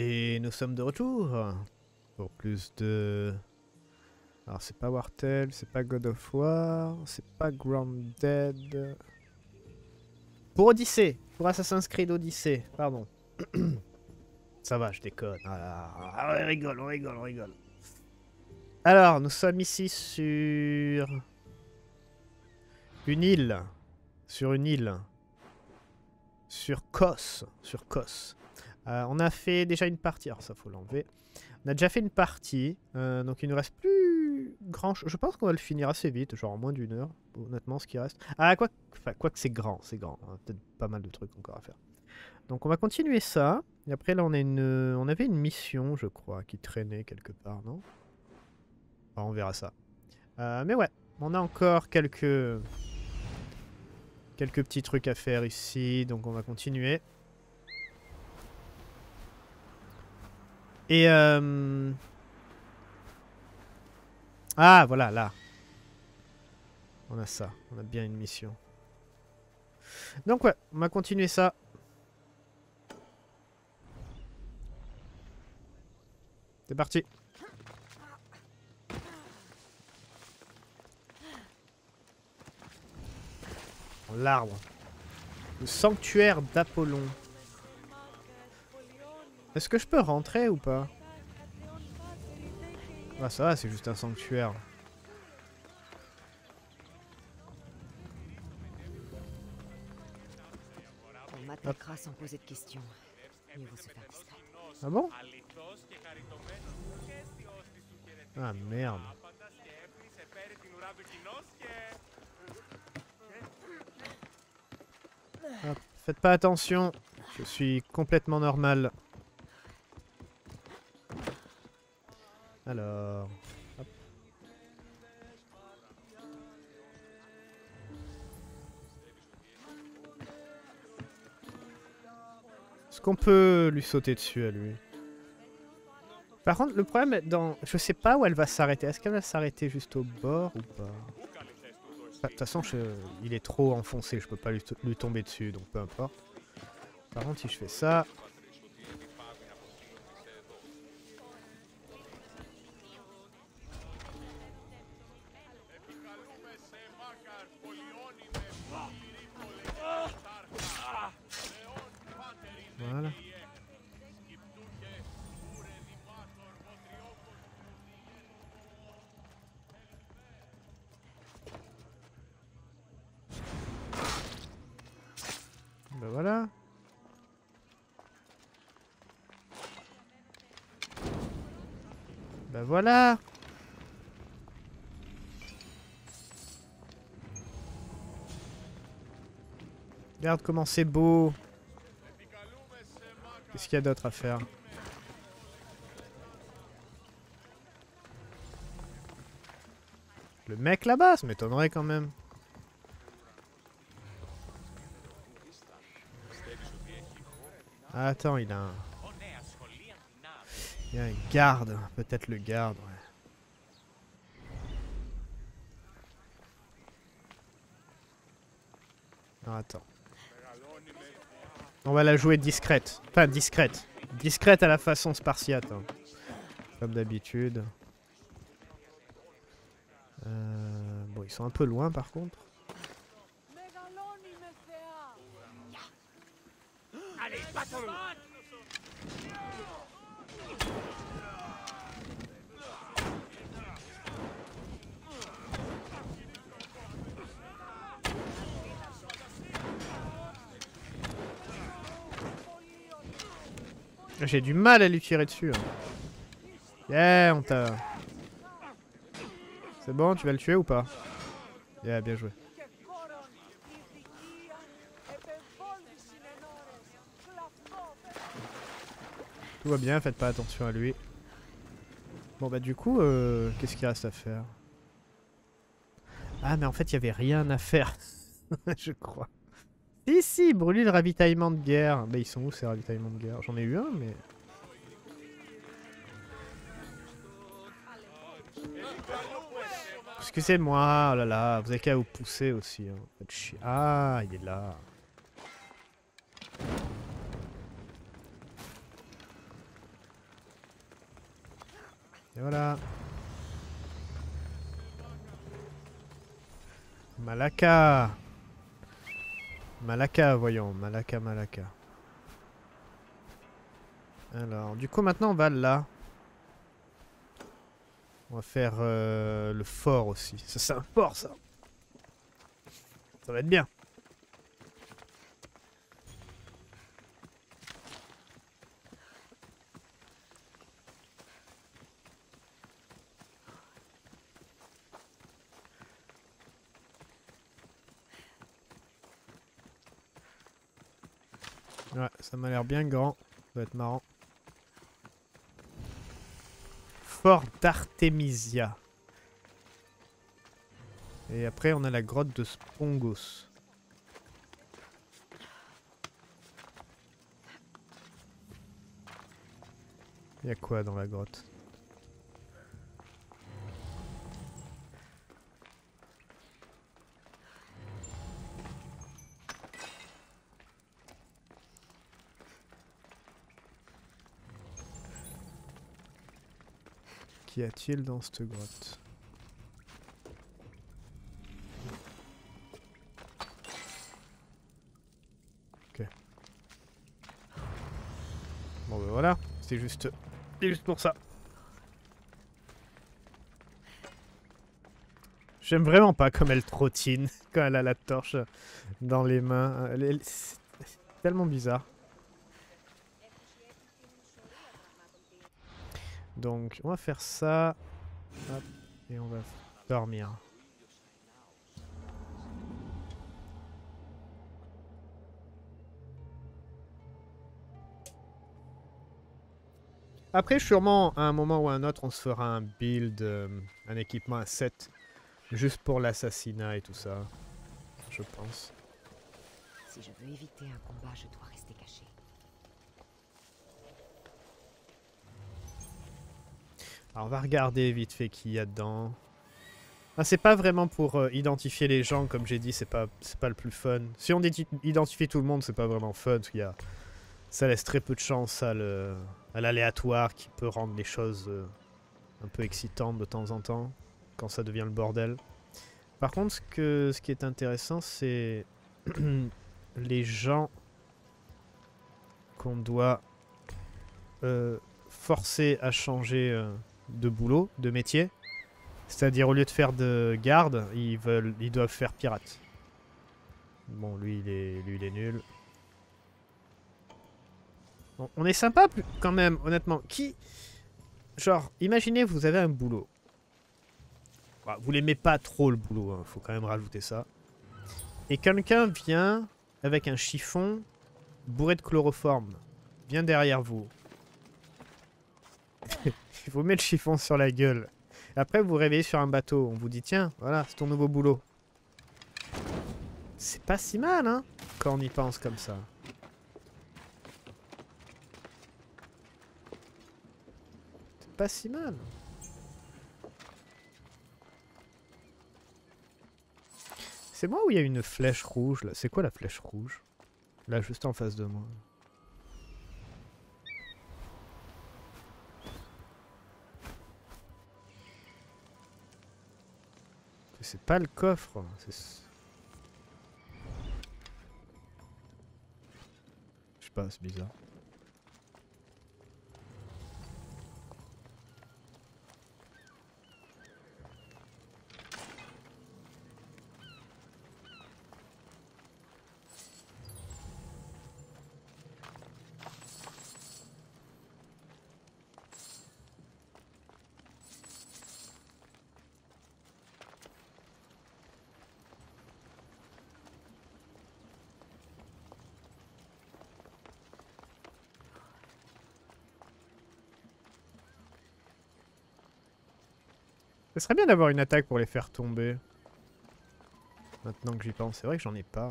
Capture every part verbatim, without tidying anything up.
Et nous sommes de retour pour plus de... Alors c'est pas Wartel, c'est pas God of War, c'est pas Grounded... Pour Odyssey, pour Assassin's Creed Odyssey, pardon. Ça va, je déconne. Ah, on rigole, on rigole, on rigole. Alors, nous sommes ici sur... Une île. Sur une île. Sur Kos. Sur Kos. Euh, on a fait déjà une partie, alors ça faut l'enlever. On a déjà fait une partie, euh, donc il nous reste plus grand chose. Je pense qu'on va le finir assez vite, genre en moins d'une heure, honnêtement ce qui reste. Ah, quoi, enfin, quoi que c'est grand, c'est grand, on a peut-être pas mal de trucs encore à faire. Donc on va continuer ça, et après là on, a une, on avait une mission je crois, qui traînait quelque part, non? Enfin, on verra ça. Euh, mais ouais, on a encore quelques... quelques petits trucs à faire ici, donc on va continuer. Et euh... ah voilà, là on a ça, on a bien une mission. Donc ouais, on va continuer ça. C'est parti. L'arbre. Le sanctuaire d'Apollon. Est-ce que je peux rentrer ou pas? Ah ça va, c'est juste un sanctuaire. On m'attaquera sans poser de questions. Mieux vaut se faire discret. Ah bon? Ah merde. Ah, faites pas attention, je suis complètement normal. Alors... Hop. Est-ce qu'on peut lui sauter dessus à lui? Par contre, le problème est dans... Je sais pas où elle va s'arrêter. Est-ce qu'elle va s'arrêter juste au bord ou pas? De enfin, toute façon, je... il est trop enfoncé. Je peux pas lui, lui tomber dessus, donc peu importe. Par contre, si je fais ça... Voilà. Ben voilà. Ben voilà. Regarde comment c'est beau. Qu'est-ce qu'il y a d'autre à faire? Le mec là-bas, ça m'étonnerait quand même. Attends, il a un... Il y a un garde, peut-être le garde, ouais. Non, attends. On va la jouer discrète. Enfin, discrète. Discrète à la façon spartiate. Hein. Comme d'habitude. Euh, bon, ils sont un peu loin par contre. J'ai du mal à lui tirer dessus. Yeah, on t'a... C'est bon, tu vas le tuer ou pas? Yeah, bien joué. Tout va bien, faites pas attention à lui. Bon bah du coup, euh, qu'est-ce qu'il reste à faire? Ah mais en fait, il y avait rien à faire. Je crois. Si, si, brûler le ravitaillement de guerre. Bah ils sont où ces ravitaillements de guerre? J'en ai eu un, mais... Excusez-moi, oh là là, vous avez qu'à vous pousser aussi. Hein. Faites chier. Ah, il est là. Et voilà. Malaka. Malaka, voyons. Malaka, Malaka. Alors, du coup, maintenant, on va là. On va faire euh, le fort aussi. Ça, c'est un fort, ça. Ça va être bien. Ouais, ça m'a l'air bien grand. Ça va être marrant. Fort d'Artemisia. Et après, on a la grotte de Spongos. Il y a quoi dans la grotte? Qu'y a-t-il dans cette grotte? Ok. Bon ben voilà, c'est juste, c'est juste pour ça. J'aime vraiment pas comme elle trottine quand elle a la torche dans les mains. C'est tellement bizarre. Donc on va faire ça, hop, et on va dormir. Après sûrement à un moment ou à un autre on se fera un build, euh, un équipement, un set, juste pour l'assassinat et tout ça, je pense. Si je veux éviter un combat, je dois rester caché. Alors on va regarder vite fait qu'il y a dedans. Ah, c'est pas vraiment pour euh, identifier les gens, comme j'ai dit, c'est pas, pas le plus fun. Si on identifie tout le monde, c'est pas vraiment fun, parce qu'il y a... ça laisse très peu de chance à l'aléatoire qui peut rendre les choses euh, un peu excitantes de temps en temps, quand ça devient le bordel. Par contre, ce, que, ce qui est intéressant, c'est les gens qu'on doit euh, forcer à changer... Euh, de boulot, de métier, c'est-à-dire au lieu de faire de garde, ils veulent, ils doivent faire pirate. Bon, lui il est, lui il est nul. Bon, on est sympa quand même, honnêtement. Qui, genre, imaginez vous avez un boulot. Bah, vous l'aimez pas trop le boulot, hein, faut quand même rajouter ça. Et quelqu'un vient avec un chiffon bourré de chloroforme, bien derrière vous. Il vous met le chiffon sur la gueule. Après vous vous réveillez sur un bateau. On vous dit tiens, voilà, c'est ton nouveau boulot. C'est pas si mal hein, quand on y pense comme ça. C'est pas si mal. C'est moi où il y a une flèche rouge là? C'est quoi la flèche rouge? Là juste en face de moi. C'est pas le coffre. Je sais pas, c'est bizarre. Ce serait bien d'avoir une attaque pour les faire tomber. Maintenant que j'y pense, c'est vrai que j'en ai pas.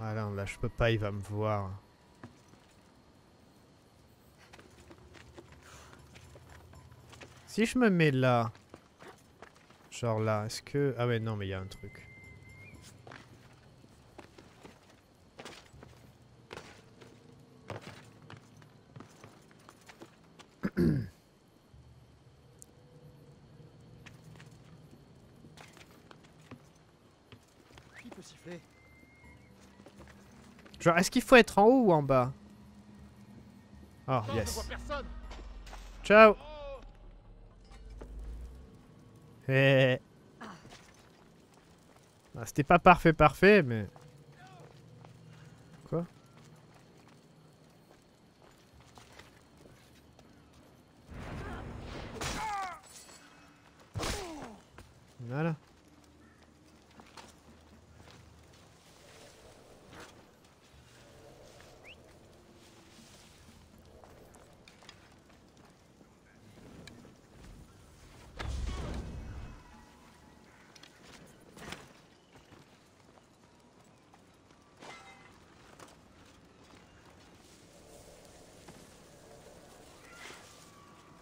Ah là, là je peux pas, il va me voir. Si je me mets là, genre là, est-ce que... Ah ouais non mais il y a un truc. peu siffler. Genre, est-ce qu'il faut être en haut ou en bas? Oh, non, yes. Ciao. Eh. Hey. Ah, c'était pas parfait, parfait, mais... Quoi? Voilà.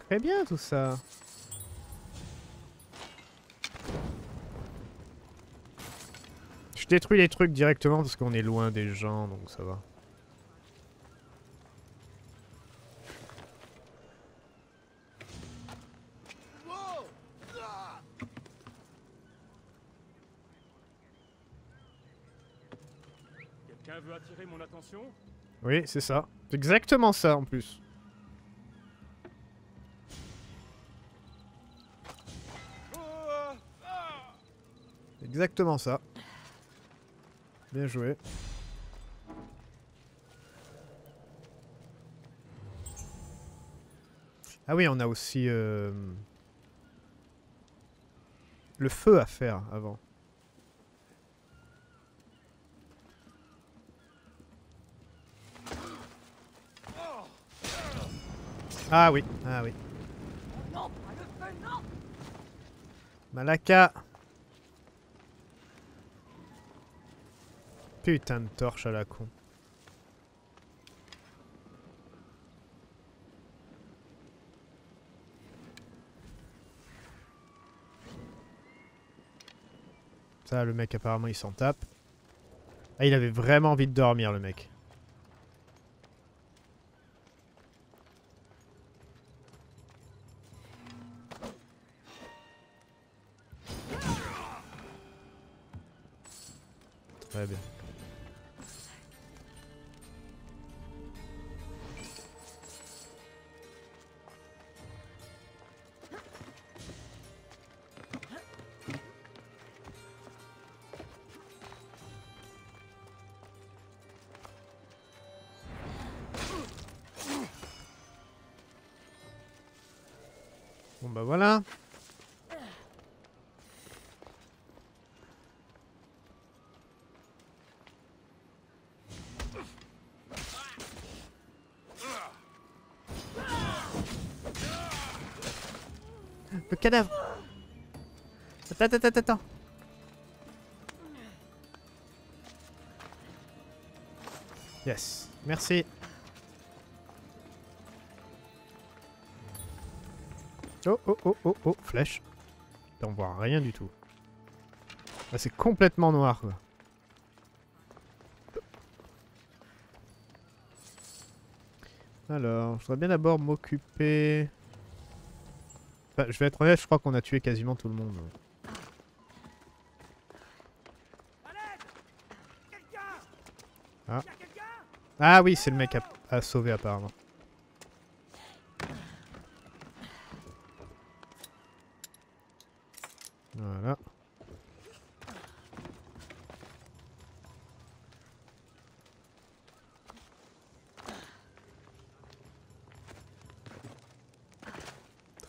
Très bien tout ça. Je détruis les trucs directement parce qu'on est loin des gens, donc ça va. Quelqu'un veut attirer mon attention? Oui, c'est ça. C'est exactement ça en plus. Exactement ça. Bien joué. Ah oui, on a aussi euh, le feu à faire avant. Ah oui, ah oui. Malaka. Putain de torche à la con. Ça, le mec, apparemment, il s'en tape. Ah, il avait vraiment envie de dormir, le mec. Très bien. Voilà. Le cadavre. Attends, attends, attends. Yes, merci. Oh oh oh oh oh, flèche. On voit rien du tout. Là c'est complètement noir quoi. Alors, je voudrais bien d'abord m'occuper... Enfin, je vais être honnête, je crois qu'on a tué quasiment tout le monde. Ah, ah oui, c'est le mec à, à sauver apparemment. Voilà.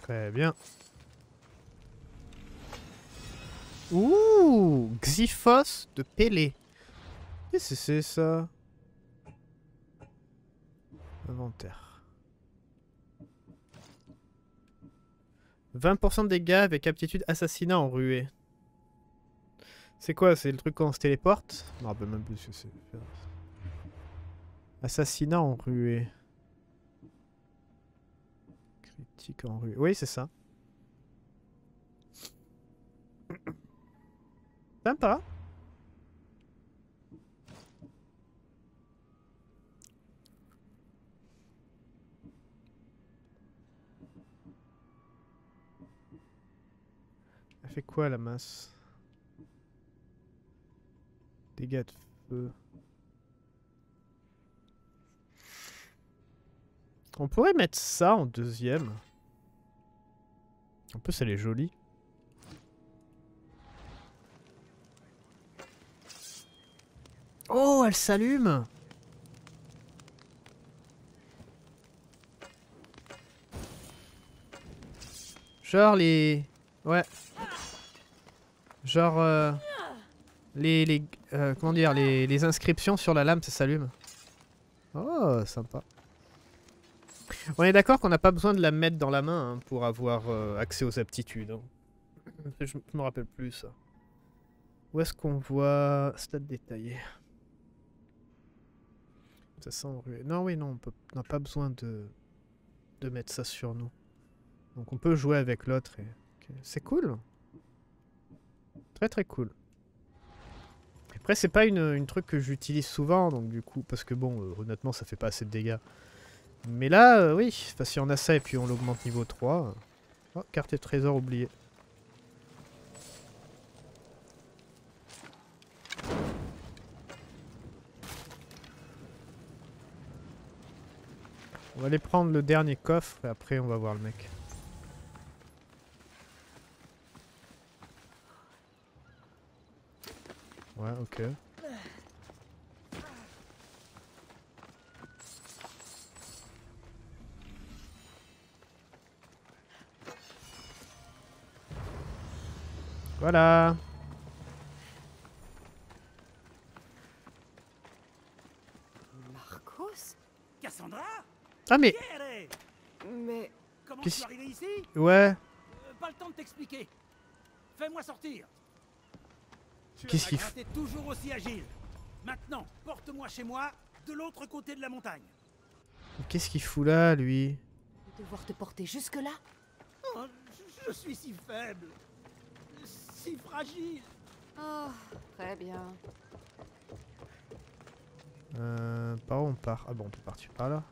Très bien. Ouh, Xyphos de Pélé. Qu'est-ce que c'est ça? Inventaire. vingt pour cent de dégâts avec aptitude assassinat en ruée. C'est quoi? C'est le truc quand on se téléporte? Je me rappelle même plus ce que c'est. Assassinat en ruée. Critique en ruée. Oui, c'est ça. Sympa. Fait quoi la masse? Dégâts de feu. On pourrait mettre ça en deuxième. En plus, elle est jolie. Oh, elle s'allume! Genre les... Ouais. Genre... Euh... Les... les euh, comment dire les, les inscriptions sur la lame, ça s'allume. Oh, sympa. On est d'accord qu'on n'a pas besoin de la mettre dans la main hein, pour avoir euh, accès aux aptitudes. Je, je me rappelle plus ça. Où est-ce qu'on voit stade détaillé? Ça sent ruée. Non, oui, non, on n'a pas besoin de, de mettre ça sur nous. Donc on peut jouer avec l'autre. Et... Okay. C'est cool. Très très cool. Après, c'est pas une, une truc que j'utilise souvent, donc du coup, parce que bon, euh, honnêtement, ça fait pas assez de dégâts. Mais là, euh, oui, enfin, si on a ça et puis on l'augmente niveau trois. Oh, carte et trésor oublié. On va aller prendre le dernier coffre et après on va voir le mec. Ouais, ok. Voilà. Marcos? Cassandra? Ah mais... Mais... Comment tu es arrivé ici? Ouais. Euh, pas le temps de t'expliquer. Fais-moi sortir. Qu'est-ce qu'il fait? T'es toujours aussi agile. Maintenant, porte-moi chez moi, de l'autre côté de la montagne. Qu'est-ce qu'il fout là, lui? Devoir te porter jusque-là? Oh, je, je suis si faible. Si fragile. Oh, très bien. Euh, par où on part? Ah bon, on peut partir par là.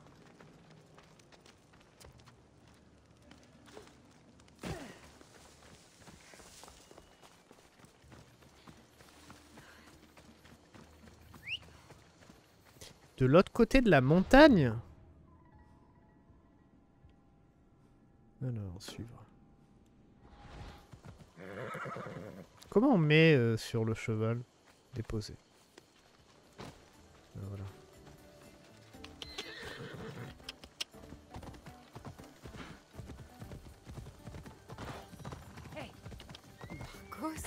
De l'autre côté de la montagne? Alors, suivre. Comment on met euh, sur le cheval? Déposé. Voilà. Hey, Marcos,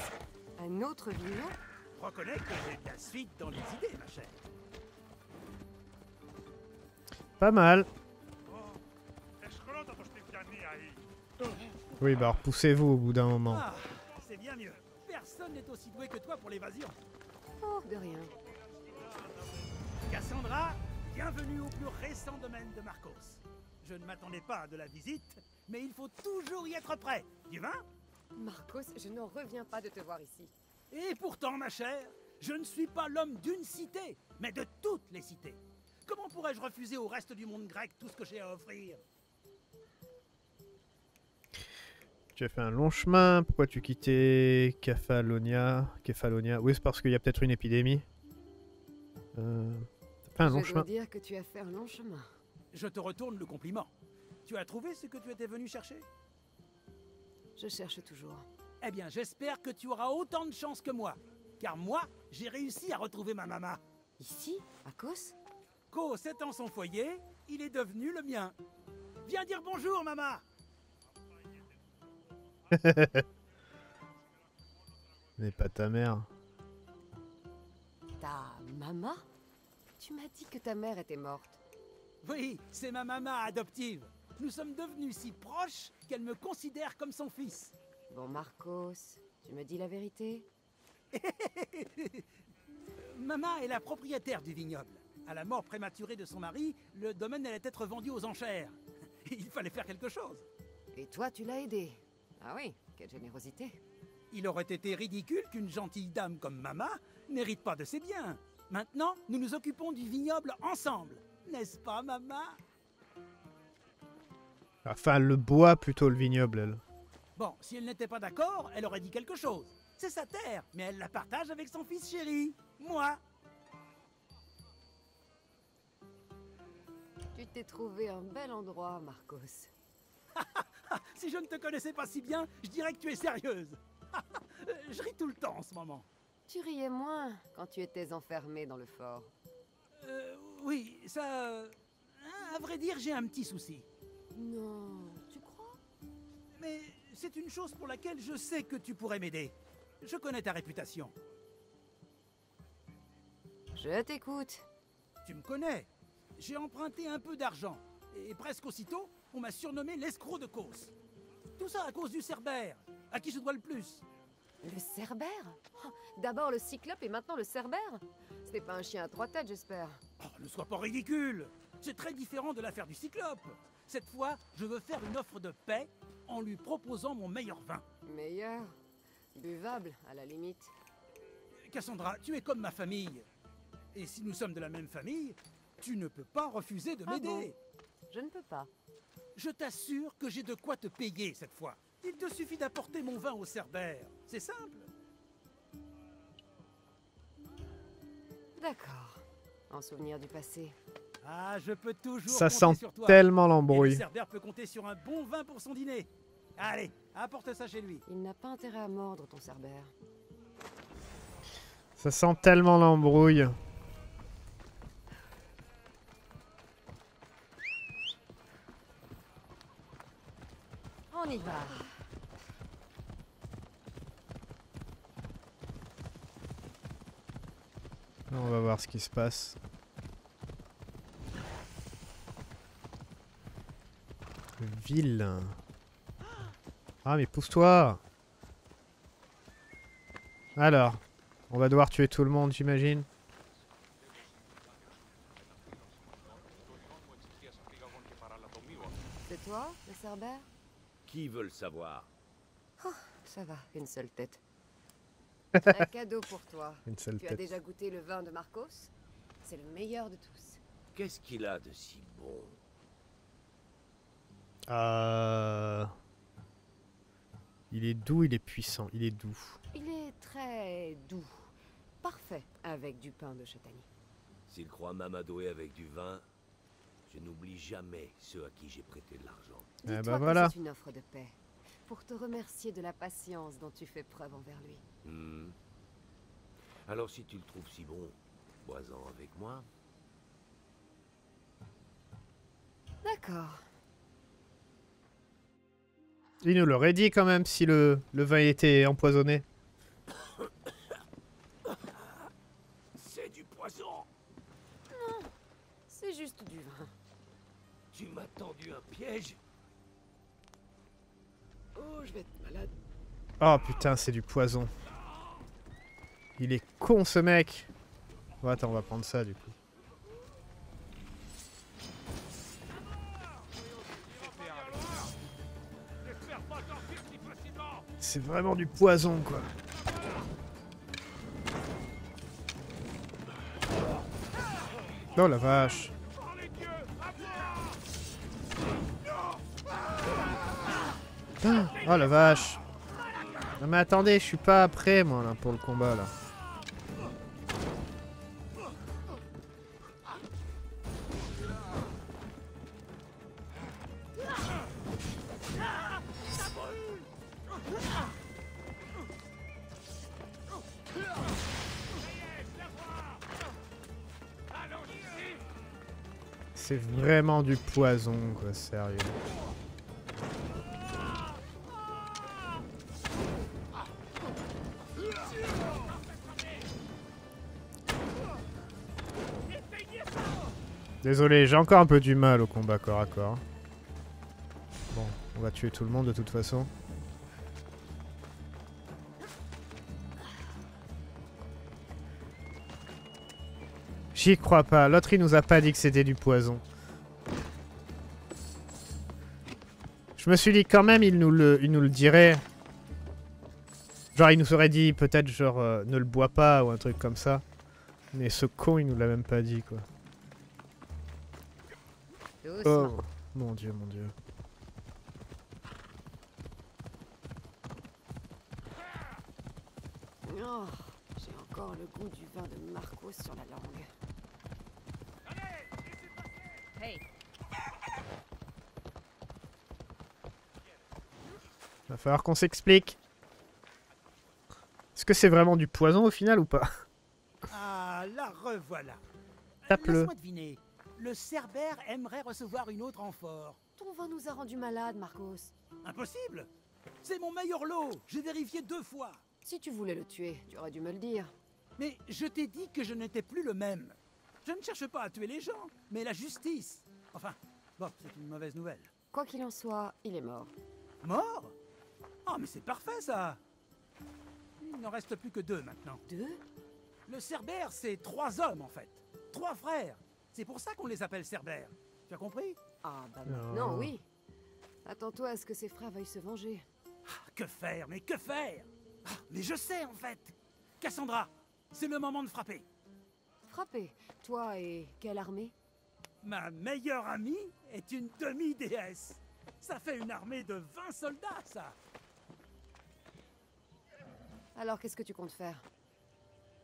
un autre vilain? Reconnais que j'ai de la suite dans les idées, ma chère. Pas mal. Oui, bah repoussez-vous au bout d'un moment. Ah, c'est bien mieux. Personne n'est aussi doué que toi pour l'évasion. Oh, de rien. Cassandra, bienvenue au plus récent domaine de Marcos. Je ne m'attendais pas à de la visite, mais il faut toujours y être prêt. Du vin? Marcos, je n'en reviens pas de te voir ici. Et pourtant, ma chère, je ne suis pas l'homme d'une cité, mais de toutes les cités. Comment pourrais-je refuser au reste du monde grec tout ce que j'ai à offrir? Tu as fait un long chemin, pourquoi tu quittais Kephalonia? Kephalonia, oui, c'est parce qu'il y a peut-être une épidémie. Euh... T'as fait un long chemin. Je dois dire que tu as fait un long chemin. Je te retourne le compliment. Tu as trouvé ce que tu étais venu chercher? Je cherche toujours. Eh bien, j'espère que tu auras autant de chance que moi. Car moi, j'ai réussi à retrouver ma maman. Ici, à Kos? Kos étant son foyer, il est devenu le mien. Viens dire bonjour, maman! Mais pas ta mère. Ta maman? Tu m'as dit que ta mère était morte. Oui, c'est ma maman adoptive. Nous sommes devenus si proches qu'elle me considère comme son fils. Bon, Marcos, tu me dis la vérité? Maman est la propriétaire du vignoble. À la mort prématurée de son mari, le domaine allait être vendu aux enchères. Il fallait faire quelque chose. Et toi, tu l'as aidé? Ah oui, quelle générosité. Il aurait été ridicule qu'une gentille dame comme Mama n'hérite pas de ses biens. Maintenant, nous nous occupons du vignoble ensemble. N'est-ce pas, Mama? Enfin, le bois plutôt, le vignoble, elle. Bon, si elle n'était pas d'accord, elle aurait dit quelque chose. C'est sa terre, mais elle la partage avec son fils chéri. Moi. Tu t'es trouvé un bel endroit, Marcos. Si je ne te connaissais pas si bien, je dirais que tu es sérieuse. Je ris tout le temps en ce moment. Tu riais moins quand tu étais enfermée dans le fort. Euh, oui, ça... Euh, à vrai dire, j'ai un petit souci. Non, tu crois? Mais c'est une chose pour laquelle je sais que tu pourrais m'aider. Je connais ta réputation. Je t'écoute. Tu me connais. J'ai emprunté un peu d'argent. Et presque aussitôt, on m'a surnommé l'escroc de Kos. Tout ça à cause du Cerbère, à qui je dois le plus. Le Cerbère? Oh, d'abord le Cyclope et maintenant le Cerbère? Ce n'est pas un chien à trois têtes, j'espère. Oh, ne sois pas ridicule! C'est très différent de l'affaire du Cyclope. Cette fois, je veux faire une offre de paix en lui proposant mon meilleur vin. Meilleur? Buvable, à la limite. Cassandra, tu es comme ma famille. Et si nous sommes de la même famille, tu ne peux pas refuser de m'aider. Ah bon? Je ne peux pas. Je t'assure que j'ai de quoi te payer cette fois. Il te suffit d'apporter mon vin au Cerbère. C'est simple. D'accord. En souvenir du passé. Ah, je peux toujours Ça compter sur toi. Ça sent tellement l'embrouille. Le Cerbère peut compter sur un bon vin pour son dîner. Allez, apporte ça chez lui. Il n'a pas intérêt à mordre ton Cerbère. Ça sent tellement l'embrouille. On y va. On va voir ce qui se passe. Ville. Ah mais pousse-toi. Alors, on va devoir tuer tout le monde, j'imagine. C'est toi, le Cerbère? Qui veut le savoir? Oh, ça va, une seule tête. Un cadeau pour toi. Une seule tu tête. As déjà goûté le vin de Marcos? C'est le meilleur de tous. Qu'est-ce qu'il a de si bon? Euh... Il est doux, il est puissant, il est doux. Il est très doux. Parfait avec du pain de châtaignier. S'il croit m'amadouer avec du vin... Je n'oublie jamais ceux à qui j'ai prêté de l'argent. Eh ben voilà. C'est une offre de paix pour te remercier de la patience dont tu fais preuve envers lui. Mmh. Alors si tu le trouves si bon, bois-en avec moi. D'accord. Il nous l'aurait dit quand même si le, le vin était empoisonné. C'est du poison. Non, c'est juste du vin. Tu m'as tendu un piège. Oh, je vais être malade. Oh putain, c'est du poison. Il est con ce mec. Oh, attends, on va prendre ça du coup. C'est vraiment du poison quoi. Oh la vache. Oh la vache. Non mais attendez, je suis pas prêt moi là pour le combat là. C'est vraiment du poison quoi, sérieux. Désolé, j'ai encore un peu du mal au combat corps à corps. Bon, on va tuer tout le monde de toute façon. J'y crois pas, l'autre il nous a pas dit que c'était du poison. Je me suis dit quand même il nous le, il nous le dirait. Genre il nous aurait dit peut-être genre euh, ne le bois pas ou un truc comme ça. Mais ce con il nous l'a même pas dit quoi. Oh, mon dieu, mon dieu. Oh, j'ai encore le goût du vin de Marcos sur la langue. Allez, laissez passer. Hey. Va falloir qu'on s'explique. Est-ce que c'est vraiment du poison au final ou pas? Ah, la revoilà. Tape-le. Le Cerbère aimerait recevoir une autre amphore. Ton vin nous a rendu malades, Marcos. Impossible. C'est mon meilleur lot. J'ai vérifié deux fois. Si tu voulais le tuer, tu aurais dû me le dire. Mais je t'ai dit que je n'étais plus le même. Je ne cherche pas à tuer les gens, mais la justice. Enfin, bon, c'est une mauvaise nouvelle. Quoi qu'il en soit, il est mort. Mort? Oh, mais c'est parfait, ça. Il n'en reste plus que deux, maintenant. Deux? Le Cerbère, c'est trois hommes, en fait. Trois frères. C'est pour ça qu'on les appelle Cerbère. Tu as compris? Ah, bah maintenant, oh. Oui. Attends-toi à ce que ses frères veuillent se venger. Ah, que faire? Mais que faire? Ah, mais je sais, en fait. Cassandra, c'est le moment de frapper. Frapper? Toi et quelle armée? Ma meilleure amie est une demi-déesse. Ça fait une armée de vingt soldats, ça. Alors, qu'est-ce que tu comptes faire?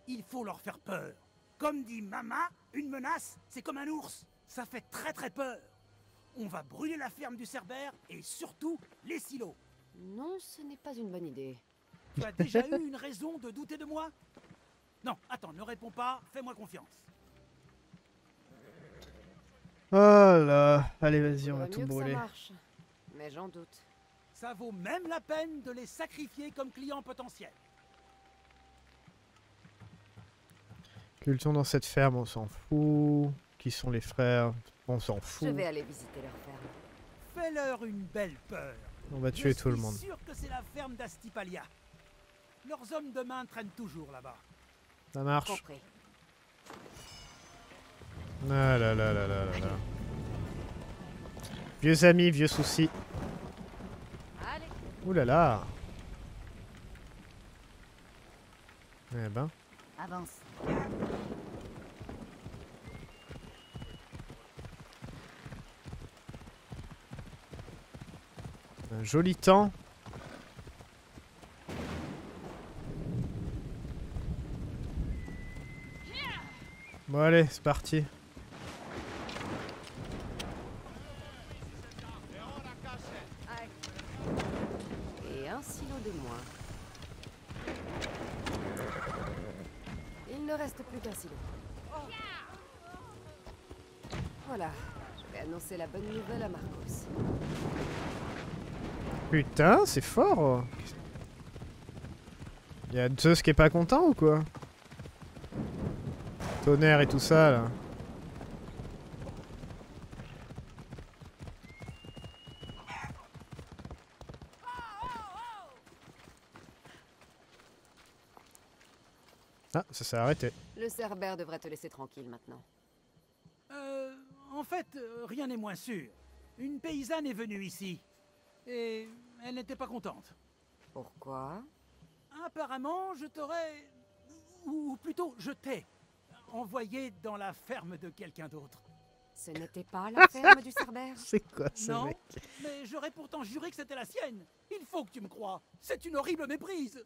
Il faut leur faire peur. Comme dit Mama, une menace, c'est comme un ours. Ça fait très très peur. On va brûler la ferme du Cerbère et surtout les silos. Non, ce n'est pas une bonne idée. Tu as déjà eu une raison de douter de moi? Non, attends, ne réponds pas, fais-moi confiance. Oh là, allez vas-y, on va tout brûler. Ça marche, mais j'en doute. Ça vaut même la peine de les sacrifier comme clients potentiels. Culture dans cette ferme, on s'en fout. Qui sont les frères? On s'en fout. Je vais aller visiter leur ferme. Fais-leur une belle peur. On va tuer tout le monde. Je suis sûr que c'est la ferme d'Astipalia. Leurs hommes de main traînent toujours là-bas. Ça marche. Compris. Ah là là là là là là. Vieux amis, vieux soucis. Allez. Ouh là là. Eh ben. Avance. Un joli temps. Bon allez, c'est parti. Et un silo de moins. Il ne reste plus qu'un silo. Voilà, je vais annoncer la bonne nouvelle à Marcos. Putain, c'est fort! Y'a Zeus qui est pas content ou quoi? Tonnerre et tout ça là. Ah, ça s'est arrêté. Le Cerbère devrait te laisser tranquille maintenant. Euh. En fait, rien n'est moins sûr. Une paysanne est venue ici. Et elle n'était pas contente. Pourquoi? Apparemment, je t'aurais... Ou plutôt, je t'ai... envoyé dans la ferme de quelqu'un d'autre. Ce n'était pas la ferme du Cerbère? C'est quoi ce non, mec? Mais j'aurais pourtant juré que c'était la sienne. Il faut que tu me crois. C'est une horrible méprise.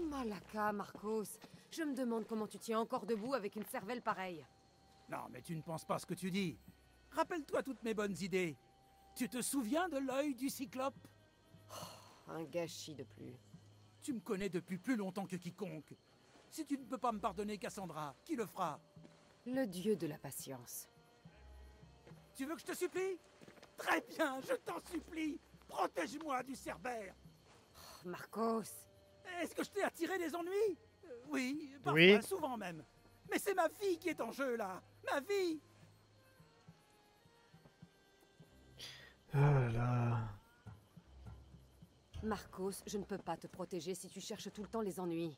Malaka, Marcos. Je me demande comment tu tiens encore debout avec une cervelle pareille. Non, mais tu ne penses pas ce que tu dis. Rappelle-toi toutes mes bonnes idées. Tu te souviens de l'œil du cyclope? Oh, un gâchis de plus. Tu me connais depuis plus longtemps que quiconque. Si tu ne peux pas me pardonner, Cassandra, qui le fera? Le dieu de la patience. Tu veux que je te supplie? Très bien, je t'en supplie. Protège-moi du Cerbère. Oh, Marcos. Est-ce que je t'ai attiré des ennuis? euh, Oui, parfois, oui. Souvent même. Mais c'est ma vie qui est en jeu, là. Ma vie. Ah là là. Marcos, je ne peux pas te protéger si tu cherches tout le temps les ennuis.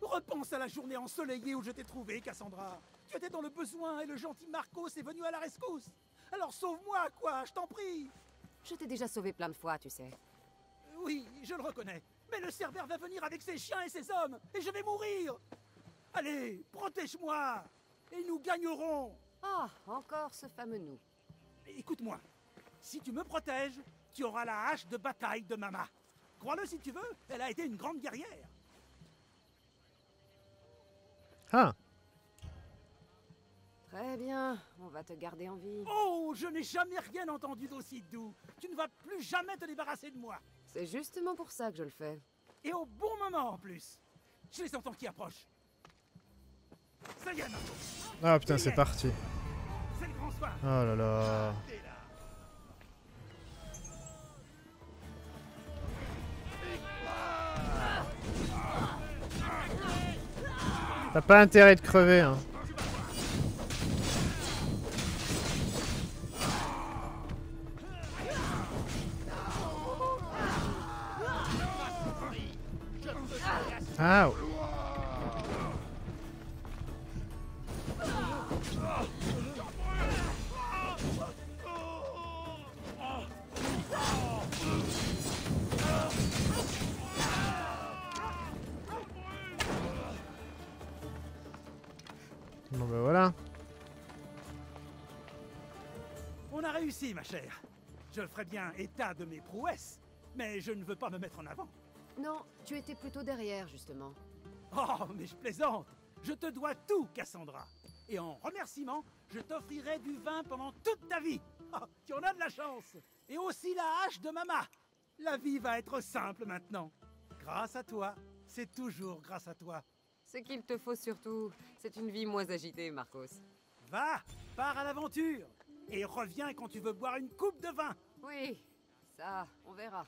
Repense à la journée ensoleillée où je t'ai trouvé, Cassandra. Tu étais dans le besoin et le gentil Marcos est venu à la rescousse. Alors sauve-moi, quoi, je t'en prie. Je t'ai déjà sauvé plein de fois, tu sais. Oui, je le reconnais. Mais le Cerbère va venir avec ses chiens et ses hommes, et je vais mourir. Allez, protège-moi, et nous gagnerons. Ah, encore ce fameux nous. Écoute-moi, Si tu me protèges, tu auras la hache de bataille de Mama. Crois-le si tu veux, elle a été une grande guerrière. Ah. Très bien, on va te garder en vie. Oh, je n'ai jamais rien entendu d'aussi doux. Tu ne vas plus jamais te débarrasser de moi. C'est justement pour ça que je le fais. Et au bon moment en plus. Je les entends qui approchent. Ça y est, Marcos. Ah putain, c'est parti. C'est le grand soir. Oh là là. T'as pas intérêt de crever, hein. Ah. Bon ben voilà. On a réussi, ma chère. Je ferai bien état de mes prouesses, mais je ne veux pas me mettre en avant. Non, tu étais plutôt derrière, justement. Oh, mais je plaisante. Je te dois tout, Cassandra. Et en remerciement, je t'offrirai du vin pendant toute ta vie. Oh, tu en as de la chance. Et aussi la hache de Mama. La vie va être simple maintenant. Grâce à toi. C'est toujours grâce à toi. Ce qu'il te faut surtout, c'est une vie moins agitée, Marcos. Va, pars à l'aventure. Et reviens quand tu veux boire une coupe de vin. Oui, ça, on verra.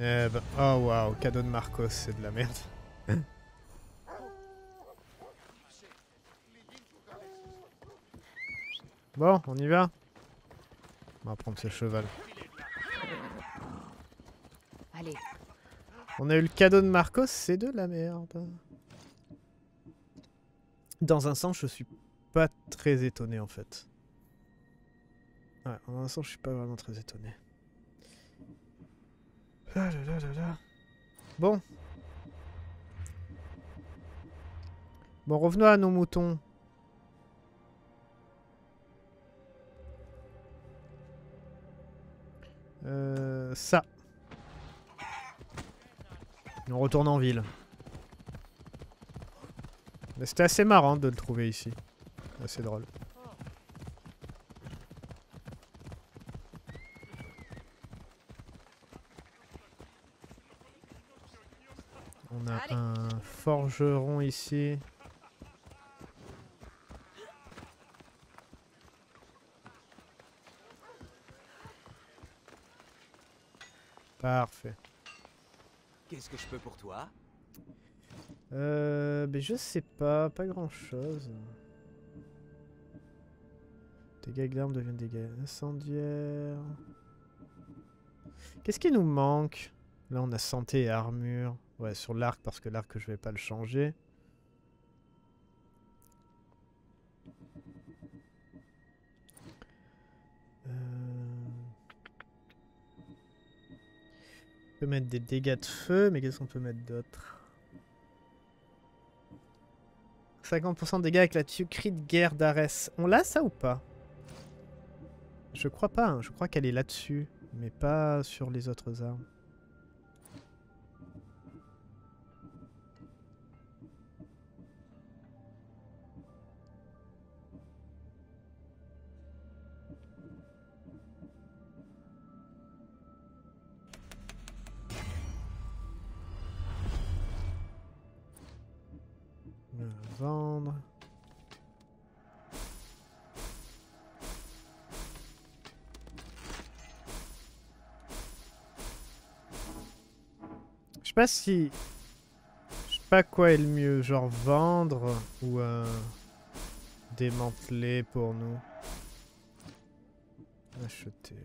Eh ben, oh waouh, cadeau de Marcos, c'est de la merde. Bon, on y va. On va prendre ce cheval. Allez. On a eu le cadeau de Marcos, c'est de la merde. Dans un sens, je suis pas très étonné en fait. Ouais, dans un sens, je suis pas vraiment très étonné. Là, là, là, là. Bon. Bon, revenons à nos moutons. Euh, ça. On retourne en ville. Mais c'était assez marrant de le trouver ici. Assez drôle. On a Allez. un forgeron ici. Parfait. Qu'est-ce que je peux pour toi? Euh... Mais je sais pas, pas grand-chose. Dégâts d'armes deviennent dégâts incendiaires. Qu'est-ce qui nous manque? Là on a santé et armure. Ouais, sur l'arc, parce que l'arc, je vais pas le changer. Euh... On peut mettre des dégâts de feu, mais qu'est-ce qu'on peut mettre d'autre? cinquante pour cent de dégâts avec la tuerie de guerre d'Arès. On l'a, ça, ou pas? Je crois pas, hein. Je crois qu'elle est là-dessus, mais pas sur les autres armes. Vendre. Je sais pas si... Je sais pas quoi est le mieux, genre vendre ou euh, démanteler pour nous. Acheter...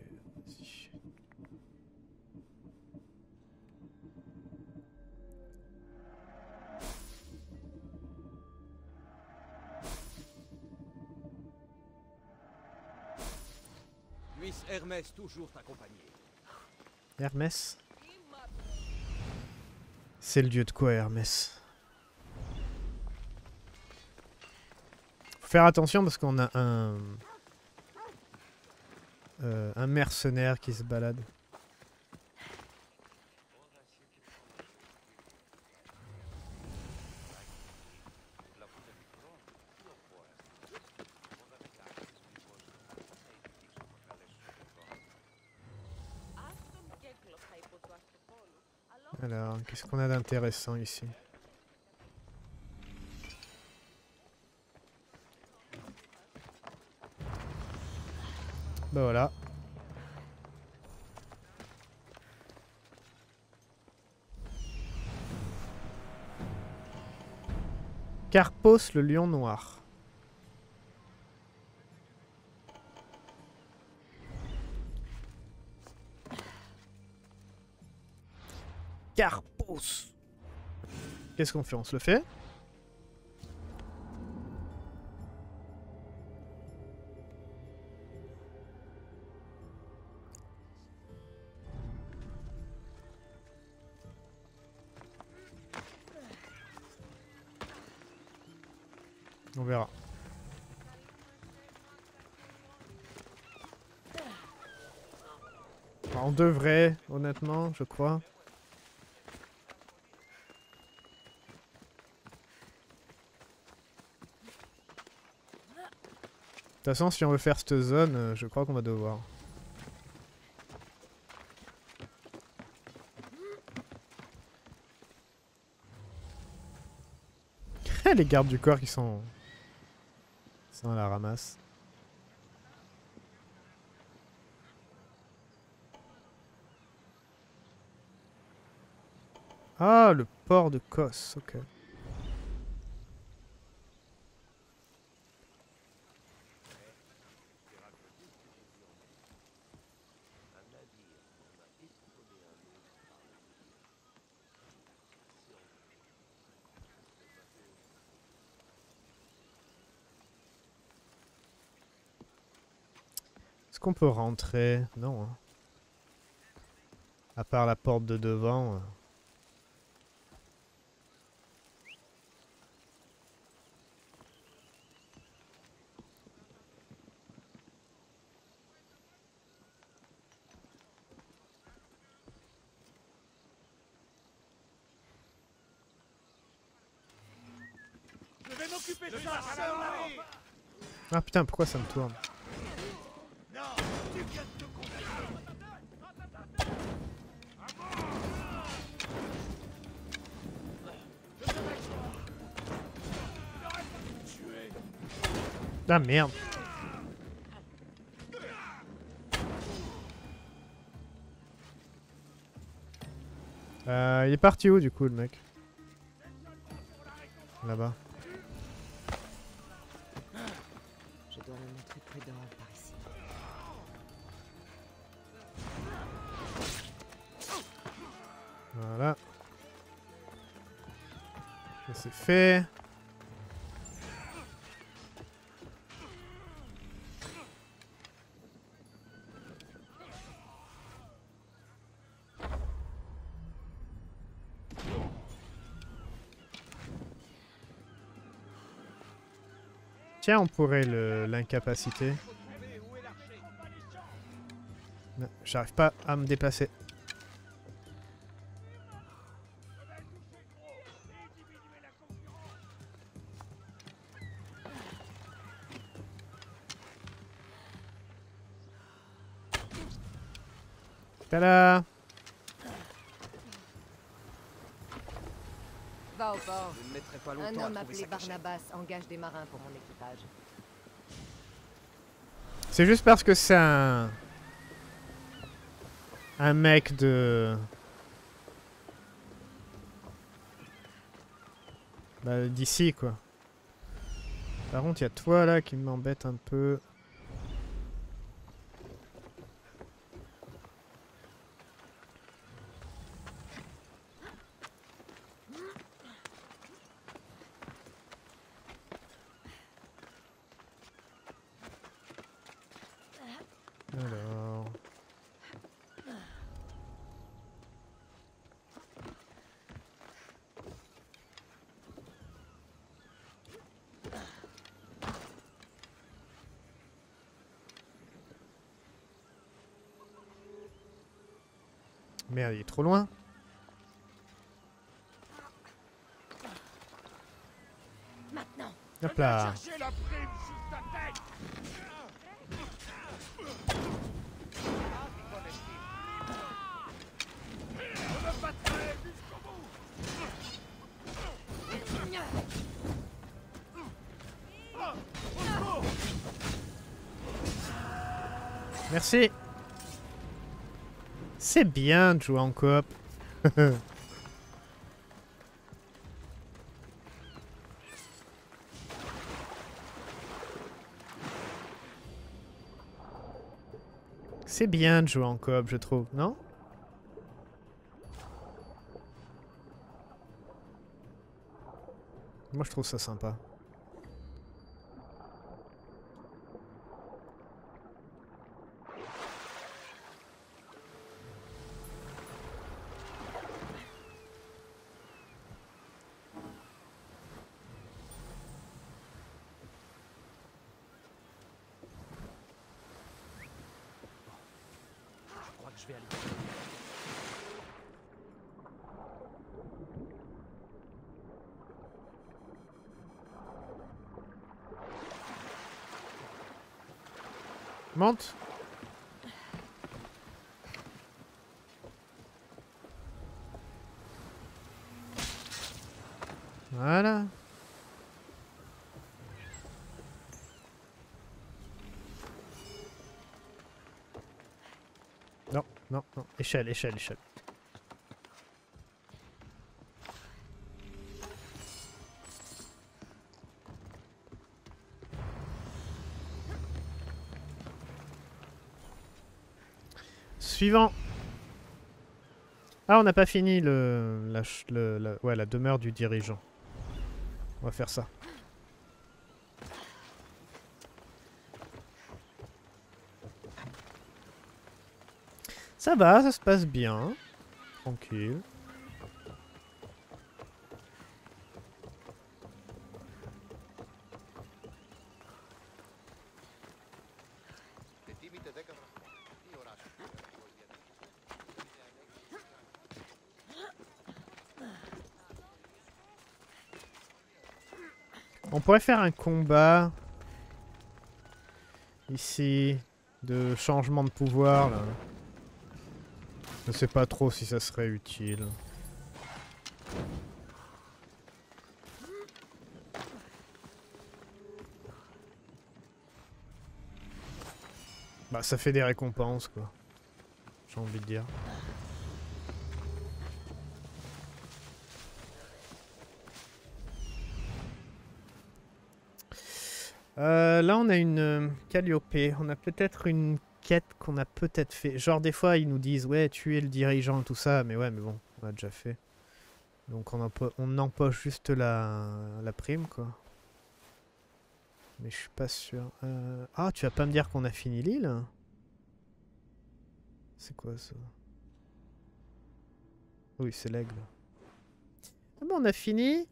Hermès toujours t'accompagner. Hermès? C'est le dieu de quoi, Hermès? Faut faire attention parce qu'on a un... Euh, un mercenaire qui se balade. Alors, qu'est-ce qu'on a d'intéressant ici? Bah ben voilà. Carpos, le lion noir. Carpos. Qu'est-ce qu'on fait? On se le fait? On verra. On devrait, honnêtement, je crois. De toute façon, si on veut faire cette zone, je crois qu'on va devoir. Les gardes du corps qui sont... sont à la ramasse. Ah, le port de Kos, ok. Qu'on peut rentrer? Non. Hein. À part la porte de devant. Euh... Je vais m'occuper de ça. Ah putain, pourquoi ça me tourne? Ah merde. Euh, il est parti où du coup le mec? Là-bas. Je dois me montrer prudent par ici. Voilà. Ça c'est fait. Tiens, on pourrait l'incapaciter. J'arrive pas à me déplacer. Tada! Au bord. Je ne mettrai pas longtemps. Un homme appelé Barnabas engage des marins pour mon équipage. C'est juste parce que c'est un... un mec de... Bah, d'ici, quoi. Par contre, il y a toi, là, qui m'embête un peu. Merde, il est trop loin. Maintenant. Hop là. Merci. C'est bien de jouer en coop. C'est bien de jouer en coop, je trouve, non? Moi, je trouve ça sympa. Monte. Voilà. Non, non, non. Échelle, échelle, échelle. Suivant. Ah, on n'a pas fini le, la, le la, ouais, la demeure du dirigeant. On va faire ça. Ça va, ça se passe bien. Tranquille. On pourrait faire un combat ici de changement de pouvoir là. Je sais pas trop si ça serait utile. Bah ça fait des récompenses quoi. J'ai envie de dire. Euh, là on a une euh, Calliope, on a peut-être une quête qu'on a peut-être fait. Genre des fois ils nous disent ouais tuer le dirigeant tout ça, mais ouais mais bon on l'a déjà fait. Donc on, empo on empoche juste la, la prime quoi. Mais je suis pas sûr. Euh... Ah tu vas pas me dire qu'on a fini l'île? C'est quoi ça? Oui c'est l'aigle. Ah bon on a fini?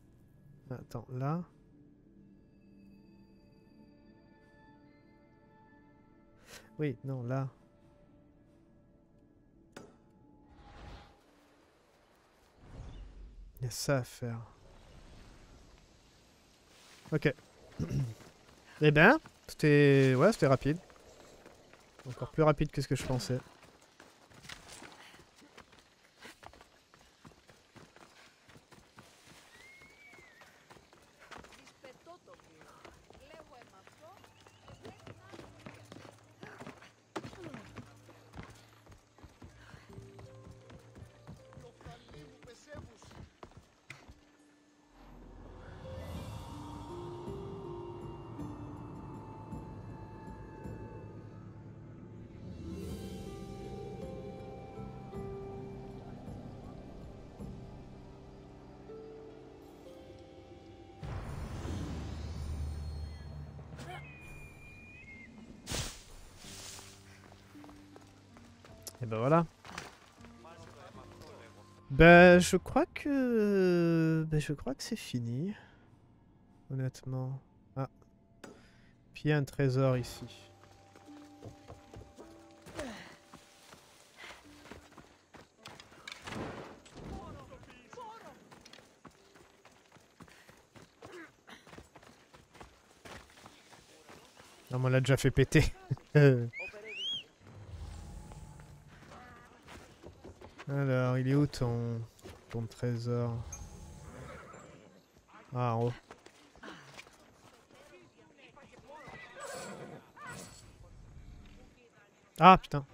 Attends là... Oui, non, là. Il y a ça à faire. Ok. Eh ben, c'était... Ouais, c'était rapide. Encore plus rapide que ce que je pensais. Ben voilà. Ben je crois que... Ben je crois que c'est fini. Honnêtement. Ah. Puis il y a un trésor ici. Non, mais on l'a déjà fait péter. Alors, il est où ton, ton trésor? Ah, en haut. Ah, putain.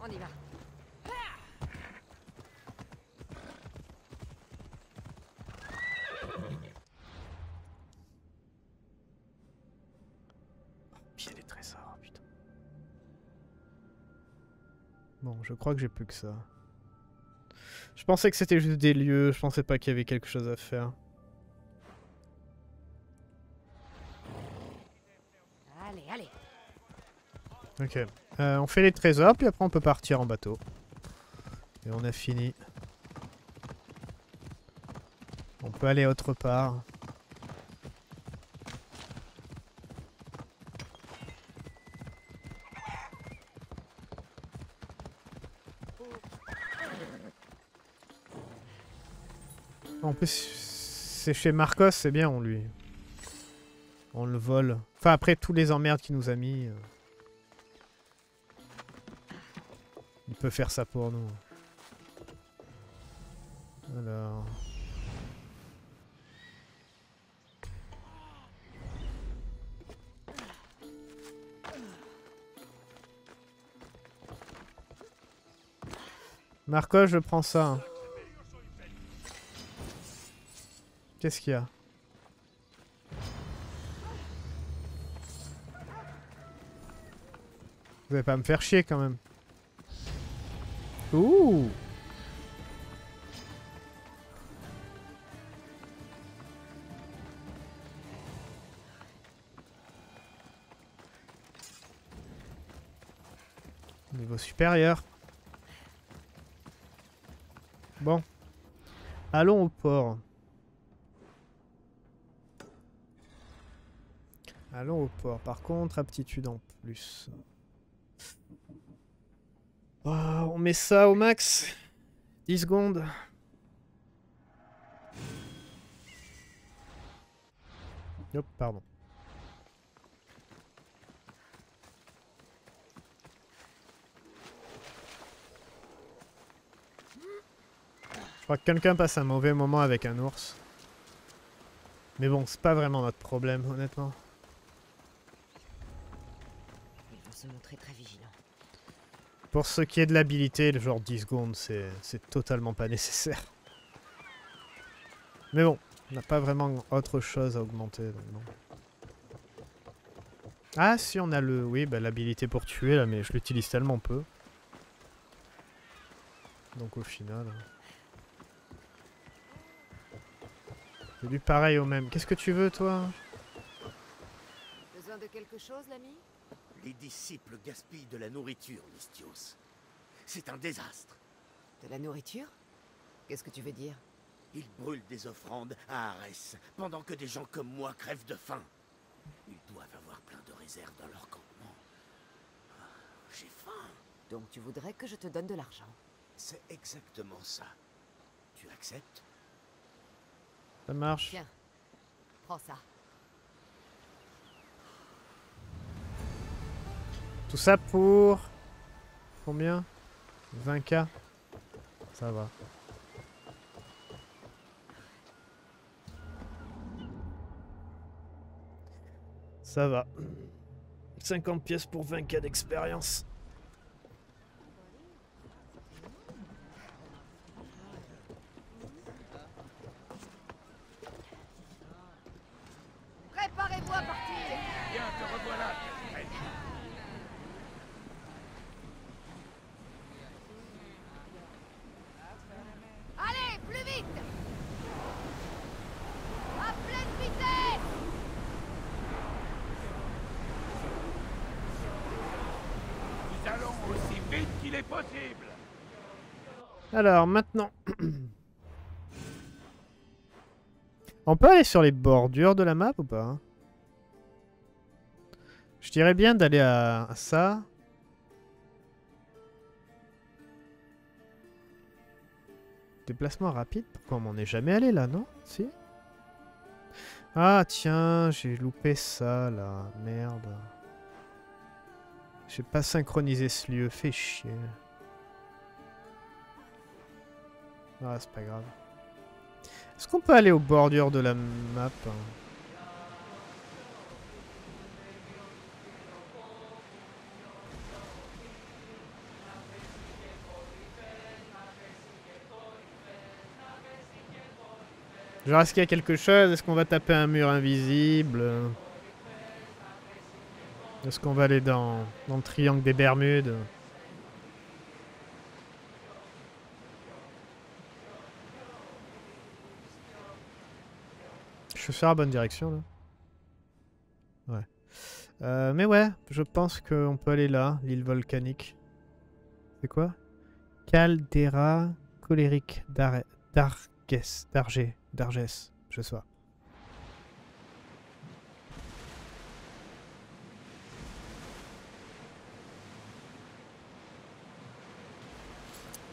On y va. Pied des trésors, putain. Bon, je crois que j'ai plus que ça. Je pensais que c'était juste des lieux, je pensais pas qu'il y avait quelque chose à faire. Ok, euh, on fait les trésors, puis après on peut partir en bateau. Et on a fini. On peut aller autre part. En plus, c'est chez Marcos, c'est bien, on lui... On le vole. Enfin, après tous les emmerdes qu'il nous a mis... Euh... Il peut faire ça pour nous. Alors... Marco, je prends ça. Qu'est-ce qu'il y a? Vous allez pas me faire chier quand même. Ouh. Niveau supérieur. Bon. Allons au port. Allons au port. Par contre, aptitude en plus. Oh, on met ça au max. dix secondes. Hop, pardon. Je crois que quelqu'un passe un mauvais moment avec un ours. Mais bon, c'est pas vraiment notre problème, honnêtement. Ils vont se montrer très vigilants. Pour ce qui est de l'habilité, le genre dix secondes, c'est totalement pas nécessaire. Mais bon, on n'a pas vraiment autre chose à augmenter. Donc non. Ah si, on a le... Oui, bah, l'habilité pour tuer, là, mais je l'utilise tellement peu. Donc au final... C'est du pareil au même. Qu'est-ce que tu veux, toi? Besoin de quelque chose, l'ami? Les disciples gaspillent de la nourriture, Mystios. C'est un désastre. De la nourriture? Qu'est-ce que tu veux dire? Ils brûlent des offrandes à Arès, pendant que des gens comme moi crèvent de faim. Ils doivent avoir plein de réserves dans leur campement. Ah, j'ai faim. Donc tu voudrais que je te donne de l'argent? C'est exactement ça. Tu acceptes? Ça marche. Tiens, prends ça. Tout ça pour... Combien? vingt mille. Ça va. Ça va. cinquante pièces pour vingt mille d'expérience. Préparez-vous à partir. Bien, te revoilà. Alors maintenant, on peut aller sur les bordures de la map ou pas? Je dirais bien d'aller à... à ça. Déplacement rapide. Pourquoi on m'en est jamais allé là, non? Si. Ah tiens, j'ai loupé ça là. Merde. J'ai pas synchronisé ce lieu. Fait chier. Ah, c'est pas grave. Est-ce qu'on peut aller aux bordures de la map? Genre, est-ce qu'il y a quelque chose? Est-ce qu'on va taper un mur invisible? Est-ce qu'on va aller dans, dans le triangle des Bermudes? Je suis sur la bonne direction, là. Ouais. Euh, mais ouais, je pense qu'on peut aller là, l'île volcanique. C'est quoi? Caldera colérique d'Arges, d'Argé. D'Argès, je sois.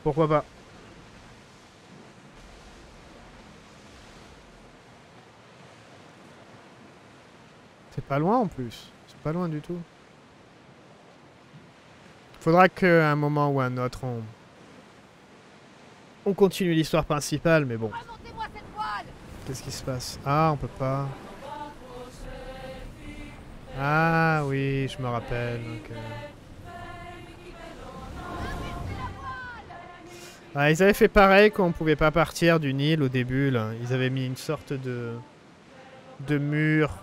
Pourquoi pas? C'est pas loin en plus. C'est pas loin du tout. Faudra qu'à un moment ou à un autre, on... on continue l'histoire principale, mais bon. Qu'est-ce qui se passe? Ah, on peut pas. Ah oui, je me rappelle. Okay. Ah, ils avaient fait pareil quand on pouvait pas partir d'une île au début. Là. Ils avaient mis une sorte de, de mur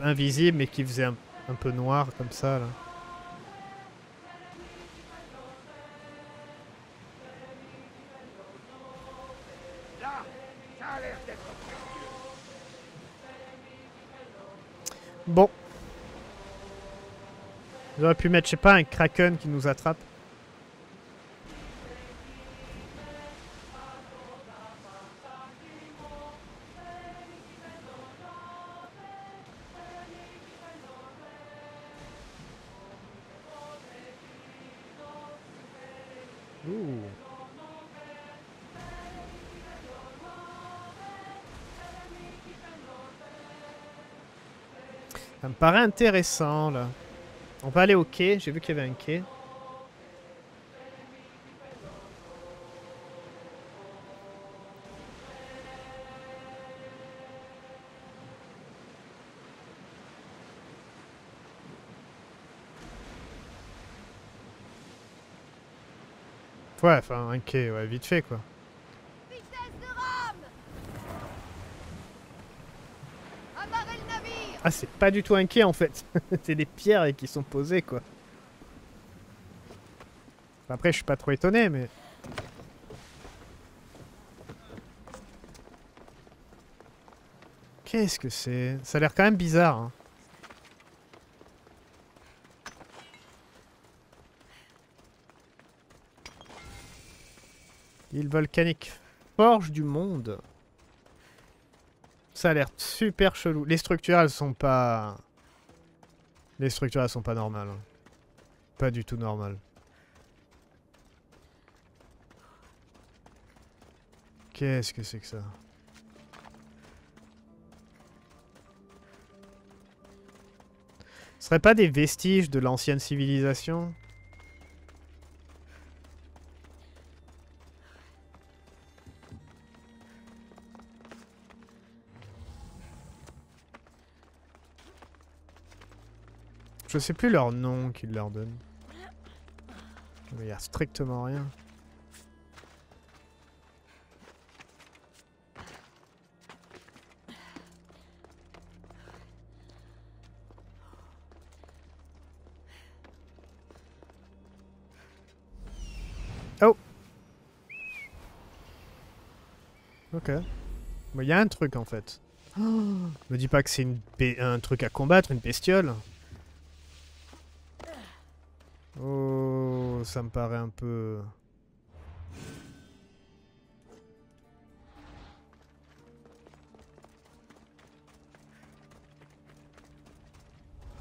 invisible mais qui faisait un, un peu noir comme ça. Là. Bon. J'aurais pu mettre, je sais pas, un kraken qui nous attrape. Ouh. Ça me paraît intéressant, là. On va aller au quai. J'ai vu qu'il y avait un quai. Ouais, enfin, un quai, ouais, vite fait, quoi. Ah, c'est pas du tout un quai en fait. C'est des pierres qui sont posées quoi. Après, je suis pas trop étonné, mais. Qu'est-ce que c'est? Ça a l'air quand même bizarre. Hein. Île volcanique. Forge du monde. Ça a l'air super chelou. Les structures, elles sont pas... Les structures, elles sont pas normales. Pas du tout normales. Qu'est-ce que c'est que ça? Ce serait pas des vestiges de l'ancienne civilisation? Je sais plus leur nom qu'ils leur donnent. Mais il y a strictement rien. Oh. Ok. Bon, il y a un truc en fait. Oh, me dis pas que c'est une un truc à combattre, une bestiole. Oh, ça me paraît un peu...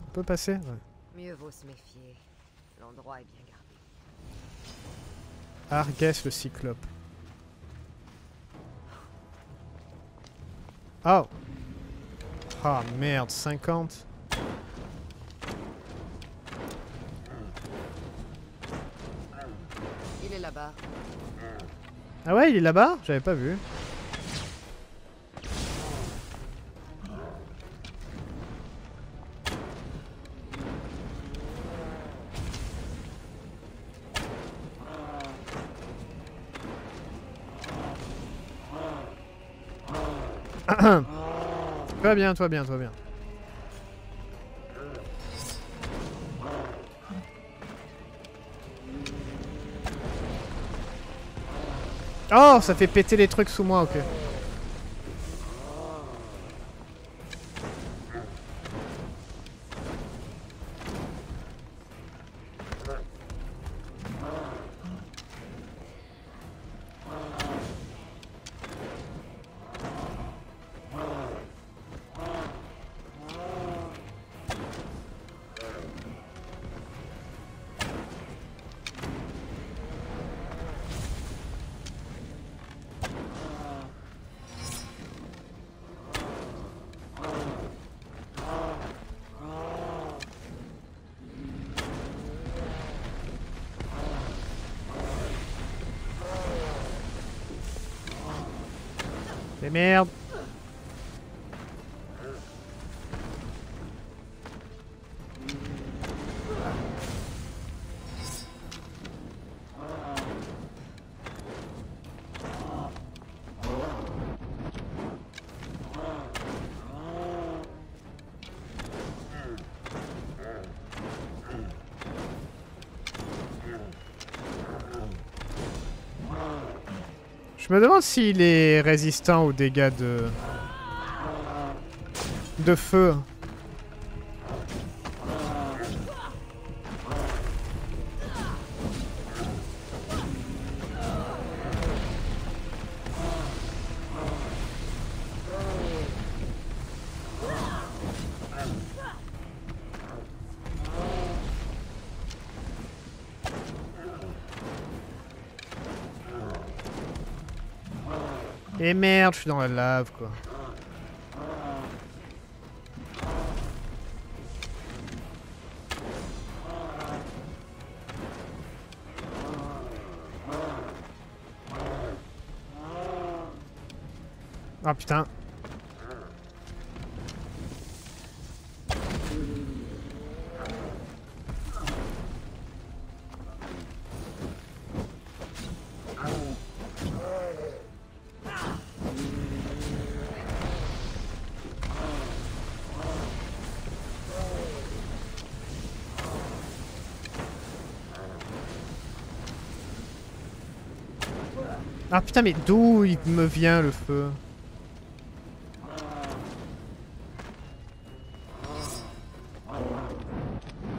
On peut passer? Ouais. Mieux vaut se méfier. L'endroit est bien gardé. Argus le cyclope. Oh. Ah merde, cinquante. Il est là-bas. Ah ouais, il est là-bas? J'avais pas vu. Toi bien, toi bien, toi bien. Oh, ça fait péter les trucs sous moi, ok. Merde. Je me demande s'il est résistant aux dégâts de... de feu. Et merde, je suis dans la lave quoi. Ah putain. Ah putain, mais d'où il me vient le feu? Oh,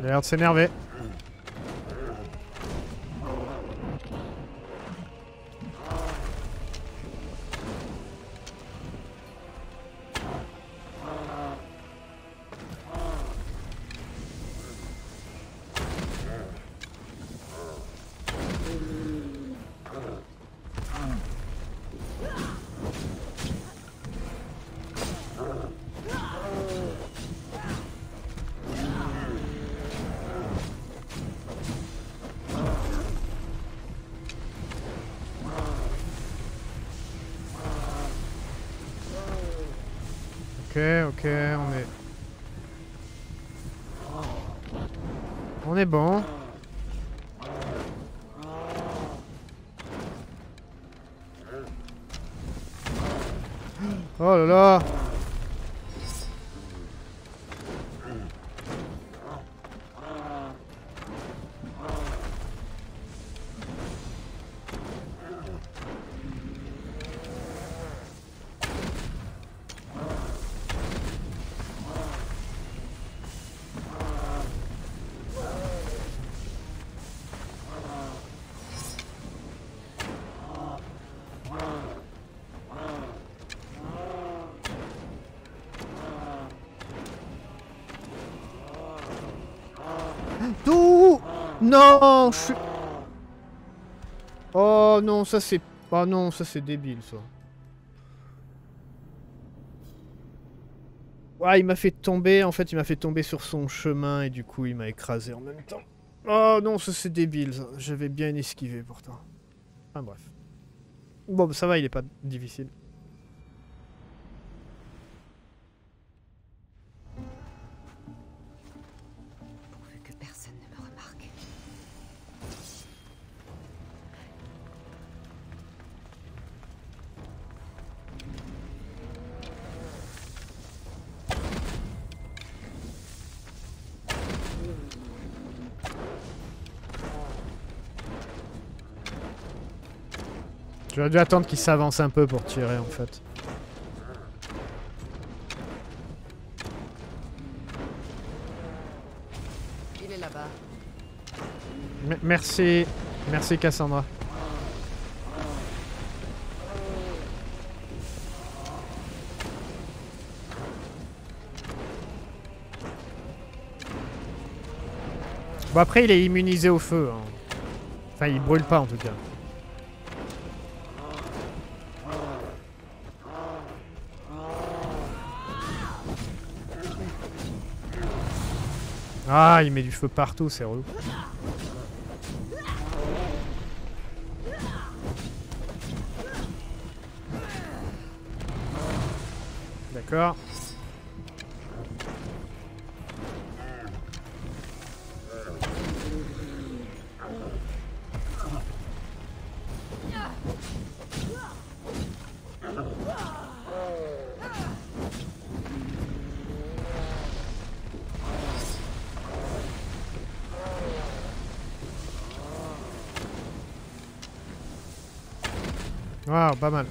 il a l'air de s'énerver. Ok, on est... On est bon. Oh là là. Non, je suis... Oh non, ça c'est... Ah non, ça c'est débile, ça. Ah, il m'a fait tomber, en fait, il m'a fait tomber sur son chemin et du coup, il m'a écrasé en même temps. Oh non, ça c'est débile, ça. J'avais bien esquivé, pourtant. Ah, bref. Bon, bah, ça va, il est pas difficile. J'aurais dû attendre qu'il s'avance un peu pour tirer en fait. Il est là-bas. Merci. Merci Cassandra. Bon après il est immunisé au feu. Hein. Enfin il brûle pas en tout cas. Ah, il met du feu partout, c'est relou. D'accord. Waouh, pas mal.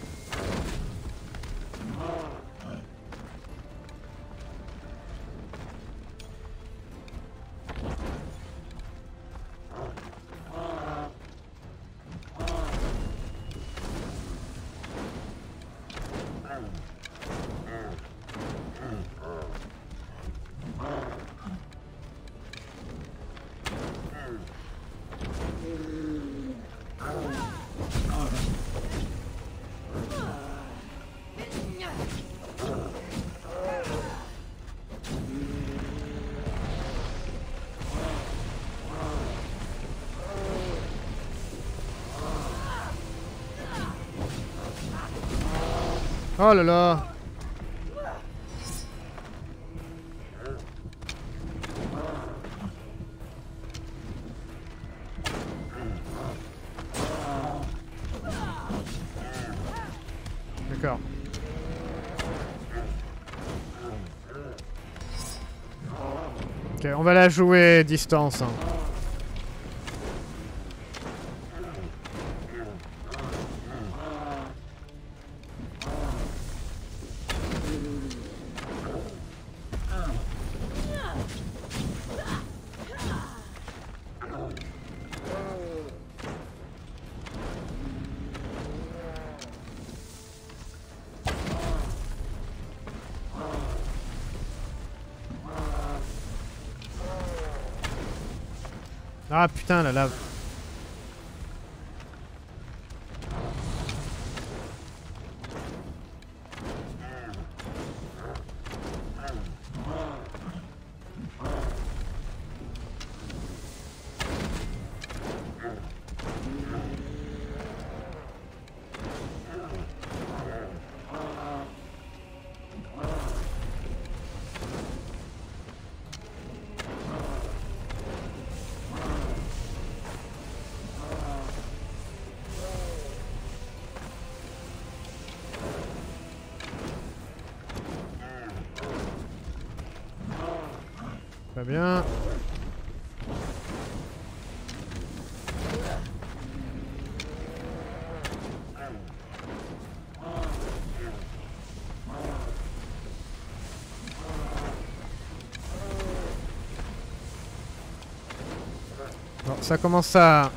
Oh là là. D'accord. Ok, on va la jouer distance. Hein. Ah putain la lave. Très bien. Bon, ça commence à...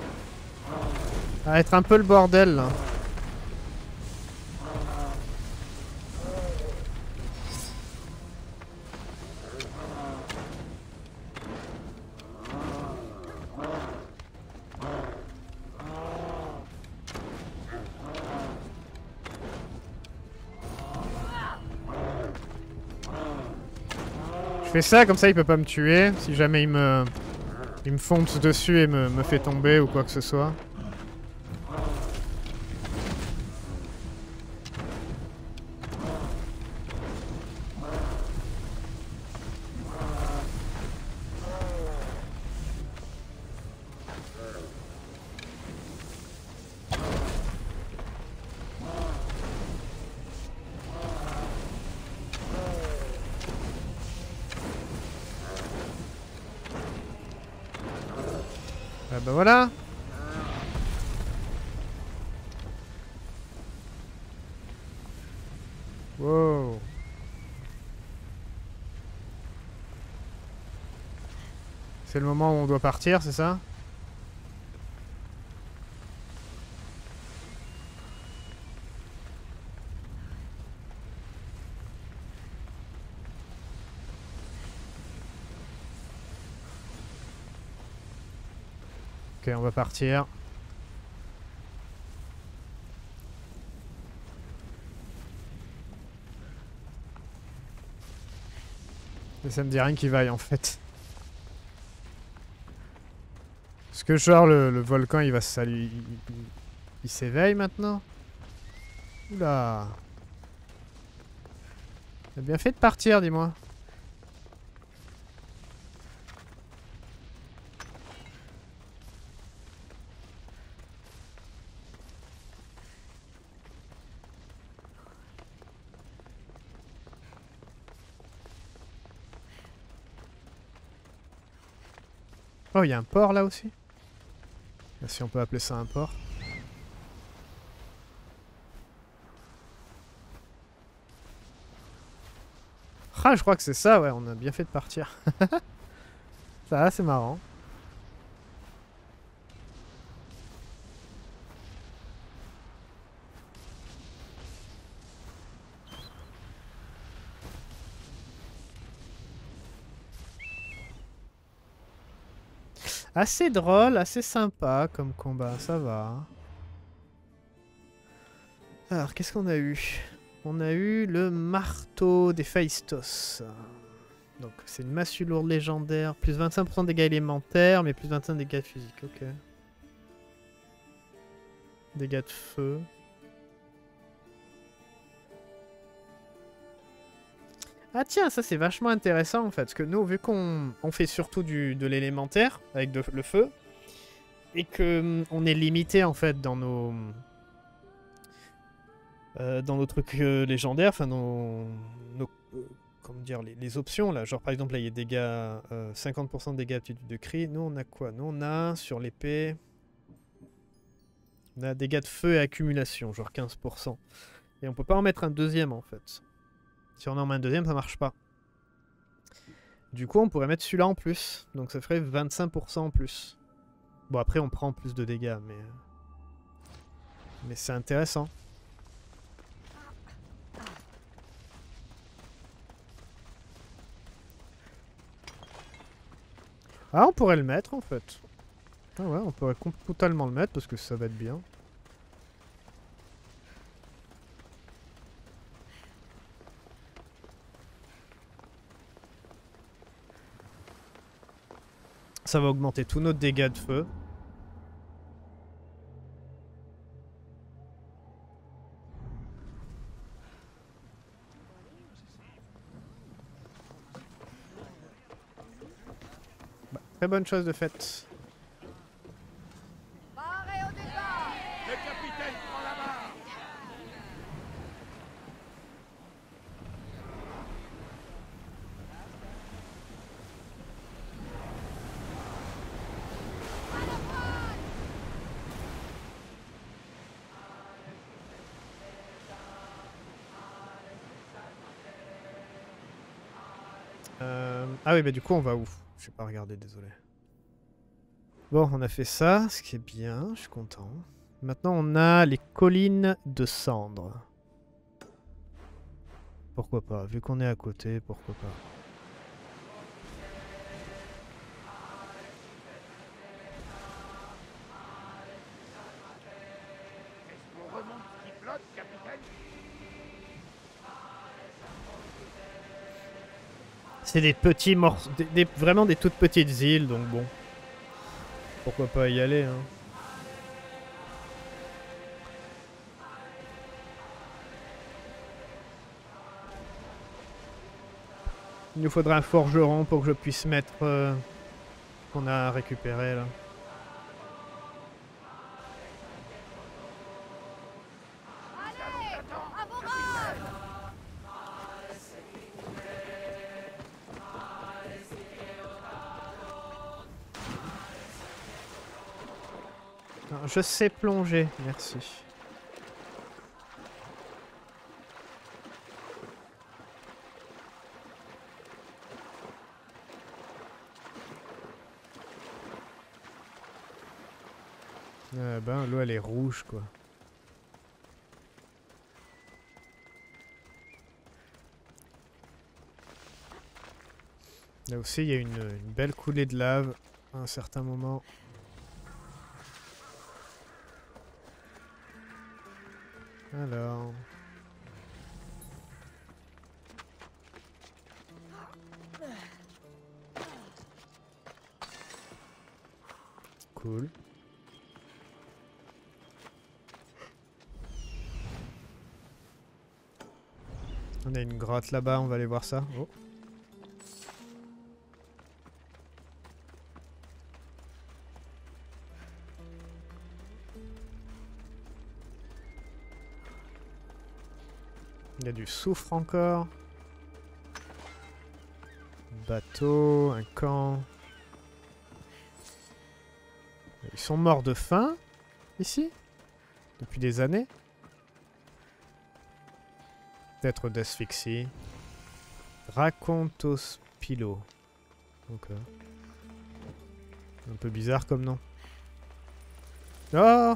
à être un peu le bordel là. Je fais ça, comme ça il peut pas me tuer, si jamais il me... Il me fonce dessus et me, me fait tomber ou quoi que ce soit. Bah voilà. Wow. C'est le moment où on doit partir, c'est ça? Ok, on va partir. Et ça me dit rien qui vaille en fait. Parce que genre le, le volcan il va se saluer. Il, il, il s'éveille maintenant. Oula. T'as bien fait de partir, dis-moi. Oh, il y a un port là aussi. Si on peut appeler ça un port. Ah, je crois que c'est ça, ouais, on a bien fait de partir. Ça, c'est marrant. Assez drôle, assez sympa comme combat, ça va. Alors, qu'est-ce qu'on a eu? On a eu le marteau des Héphaïstos. Donc, c'est une massue lourde légendaire, plus vingt-cinq pour cent de dégâts élémentaires, mais plus vingt-cinq pour cent de dégâts physiques, ok. Dégâts de feu. Ah tiens, ça c'est vachement intéressant en fait, parce que nous, vu qu'on on fait surtout du, de l'élémentaire, avec de, le feu, et que on est limité en fait dans nos... Euh, dans nos trucs euh, légendaires, enfin nos... nos euh, comment dire, les, les options là, genre par exemple là il y a dégâts, euh, cinquante pour cent de dégâts d'aptitude de cri, nous on a quoi? Nous on a, sur l'épée, on a dégâts de feu et accumulation, genre quinze pour cent. Et on peut pas en mettre un deuxième en fait. Si on en met un deuxième, ça marche pas. Du coup, on pourrait mettre celui-là en plus. Donc ça ferait vingt-cinq pour cent en plus. Bon, après, on prend plus de dégâts, mais... Mais c'est intéressant. Ah, on pourrait le mettre, en fait. Ah ouais, on pourrait totalement le mettre, parce que ça va être bien. Ça va augmenter tous nos dégâts de feu. Bah, très bonne chose de faite. Ah oui, bah du coup on va où? Je vais pas regarder, désolé. Bon, on a fait ça, ce qui est bien, je suis content. Maintenant on a les collines de cendres. Pourquoi pas, vu qu'on est à côté, pourquoi pas. C'est des petits morceaux, des, des, vraiment des toutes petites îles, donc bon. Pourquoi pas y aller, hein. Il nous faudra un forgeron pour que je puisse mettre euh, ce qu'on a récupéré là. Je sais plonger, merci. Ah ben, l'eau elle est rouge quoi. Là aussi il y a une, une belle coulée de lave à un certain moment. Alors... Cool. On a une grotte là-bas, on va aller voir ça. Oh. Il y a du soufre encore. Bateau, un camp. Ils sont morts de faim, ici? Depuis des années? Peut-être d'asphyxie. Racontospilo. Ok. Un peu bizarre comme nom. Oh!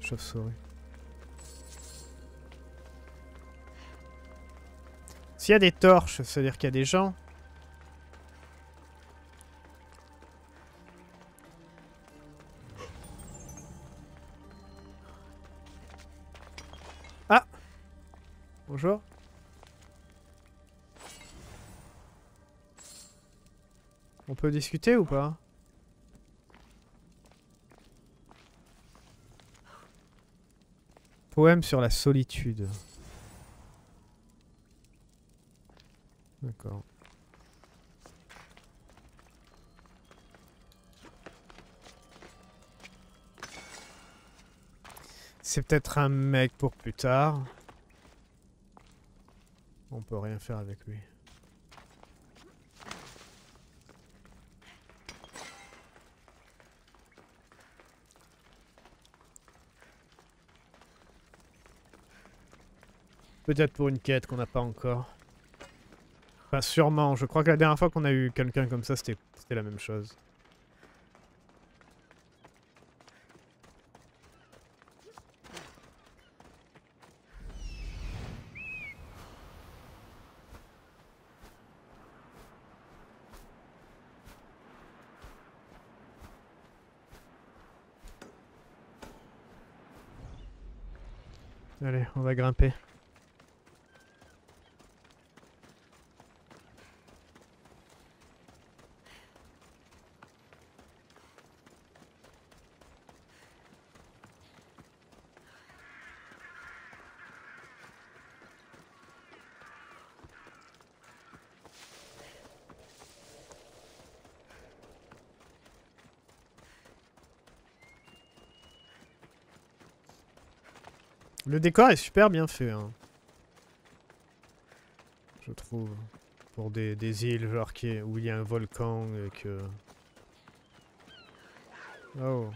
Chauve-souris. S'il y a des torches, ça veut dire qu'il y a des gens. Ah! Bonjour. On peut discuter ou pas? Poème sur la solitude. D'accord. C'est peut-être un mec pour plus tard. On peut rien faire avec lui. Peut-être pour une quête qu'on n'a pas encore. Enfin, sûrement. Je crois que la dernière fois qu'on a eu quelqu'un comme ça, c'était la même chose. Allez, on va grimper. Le décor est super bien fait, hein. Je trouve. Pour des, des îles genre qui est, où il y a un volcan et que... Oh.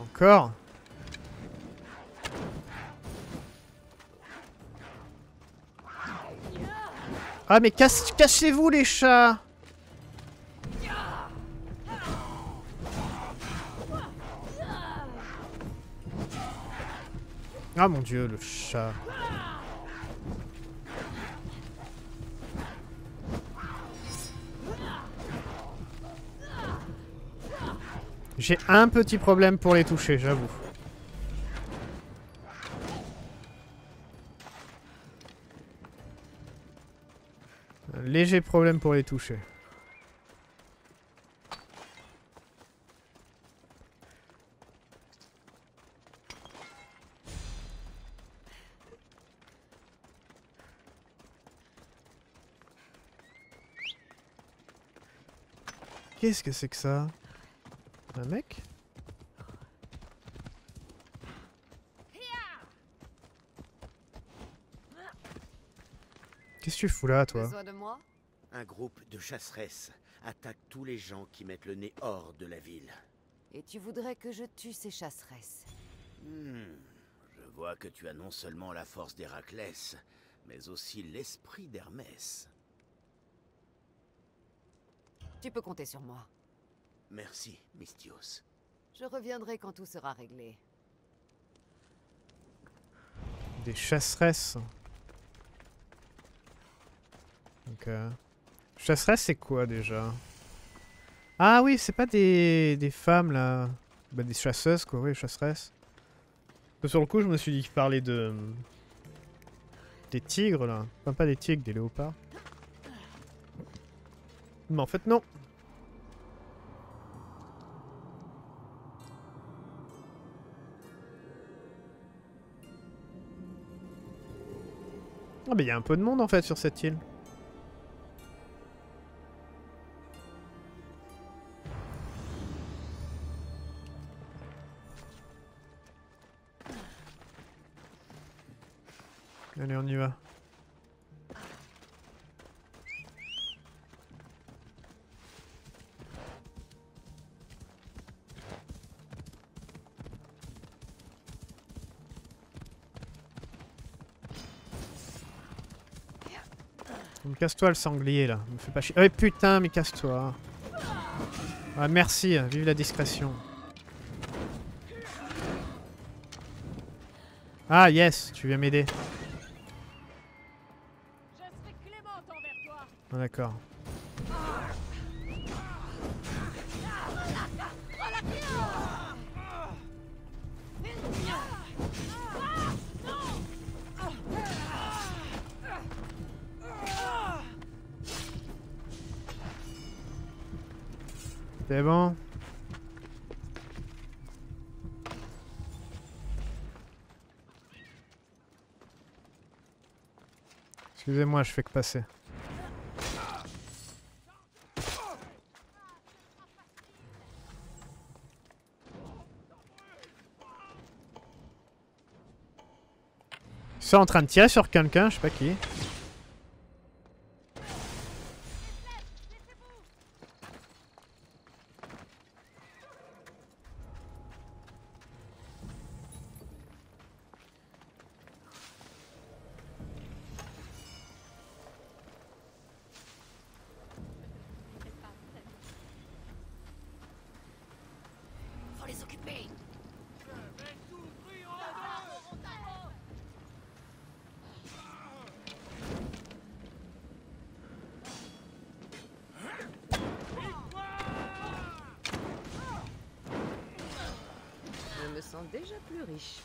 Encore ? Ah mais cassez-vous les chats! Ah mon dieu, le chat. J'ai un petit problème pour les toucher, j'avoue. Un léger problème pour les toucher. Qu'est-ce que c'est que ça? Un mec? Qu'est-ce que tu fous là, toi? Besoin de moi? Un groupe de chasseresses attaque tous les gens qui mettent le nez hors de la ville. Et tu voudrais que je tue ces chasseresses? Hmm, je vois que tu as non seulement la force d'Héraclès, mais aussi l'esprit d'Hermès. Tu peux compter sur moi. Merci, Mystios. Je reviendrai quand tout sera réglé. Des chasseresses. Donc, euh... chasseresses, c'est quoi déjà? Ah oui, c'est pas des... des femmes là. Bah, des chasseuses quoi, oui, chasseresses. Sur le coup, je me suis dit qu'il parlait de. Des tigres là. Enfin, pas des tigres, des léopards. Mais en fait, non. Ah bah il y a un peu de monde en fait sur cette île. Allez, on y va. Casse-toi le sanglier là, me fais pas chier. Oh putain, mais casse-toi. Ah merci, vive la discrétion. Ah yes, tu viens m'aider. Ah, d'accord. C'est bon. Excusez-moi, je fais que passer. Ils sont en train de tirer sur quelqu'un, je sais pas qui. Déjà plus riche.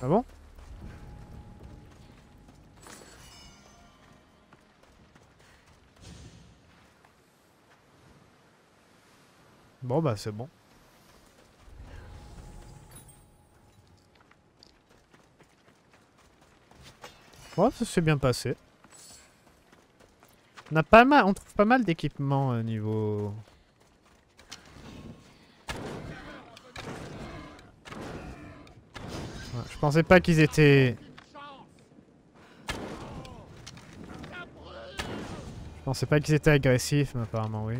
Ah bon? Bon bah c'est bon. Ouais, ça s'est bien passé. On a pas mal, on trouve pas mal d'équipements euh, niveau. Je pensais pas qu'ils étaient... Je pensais pas qu'ils étaient agressifs, mais apparemment oui.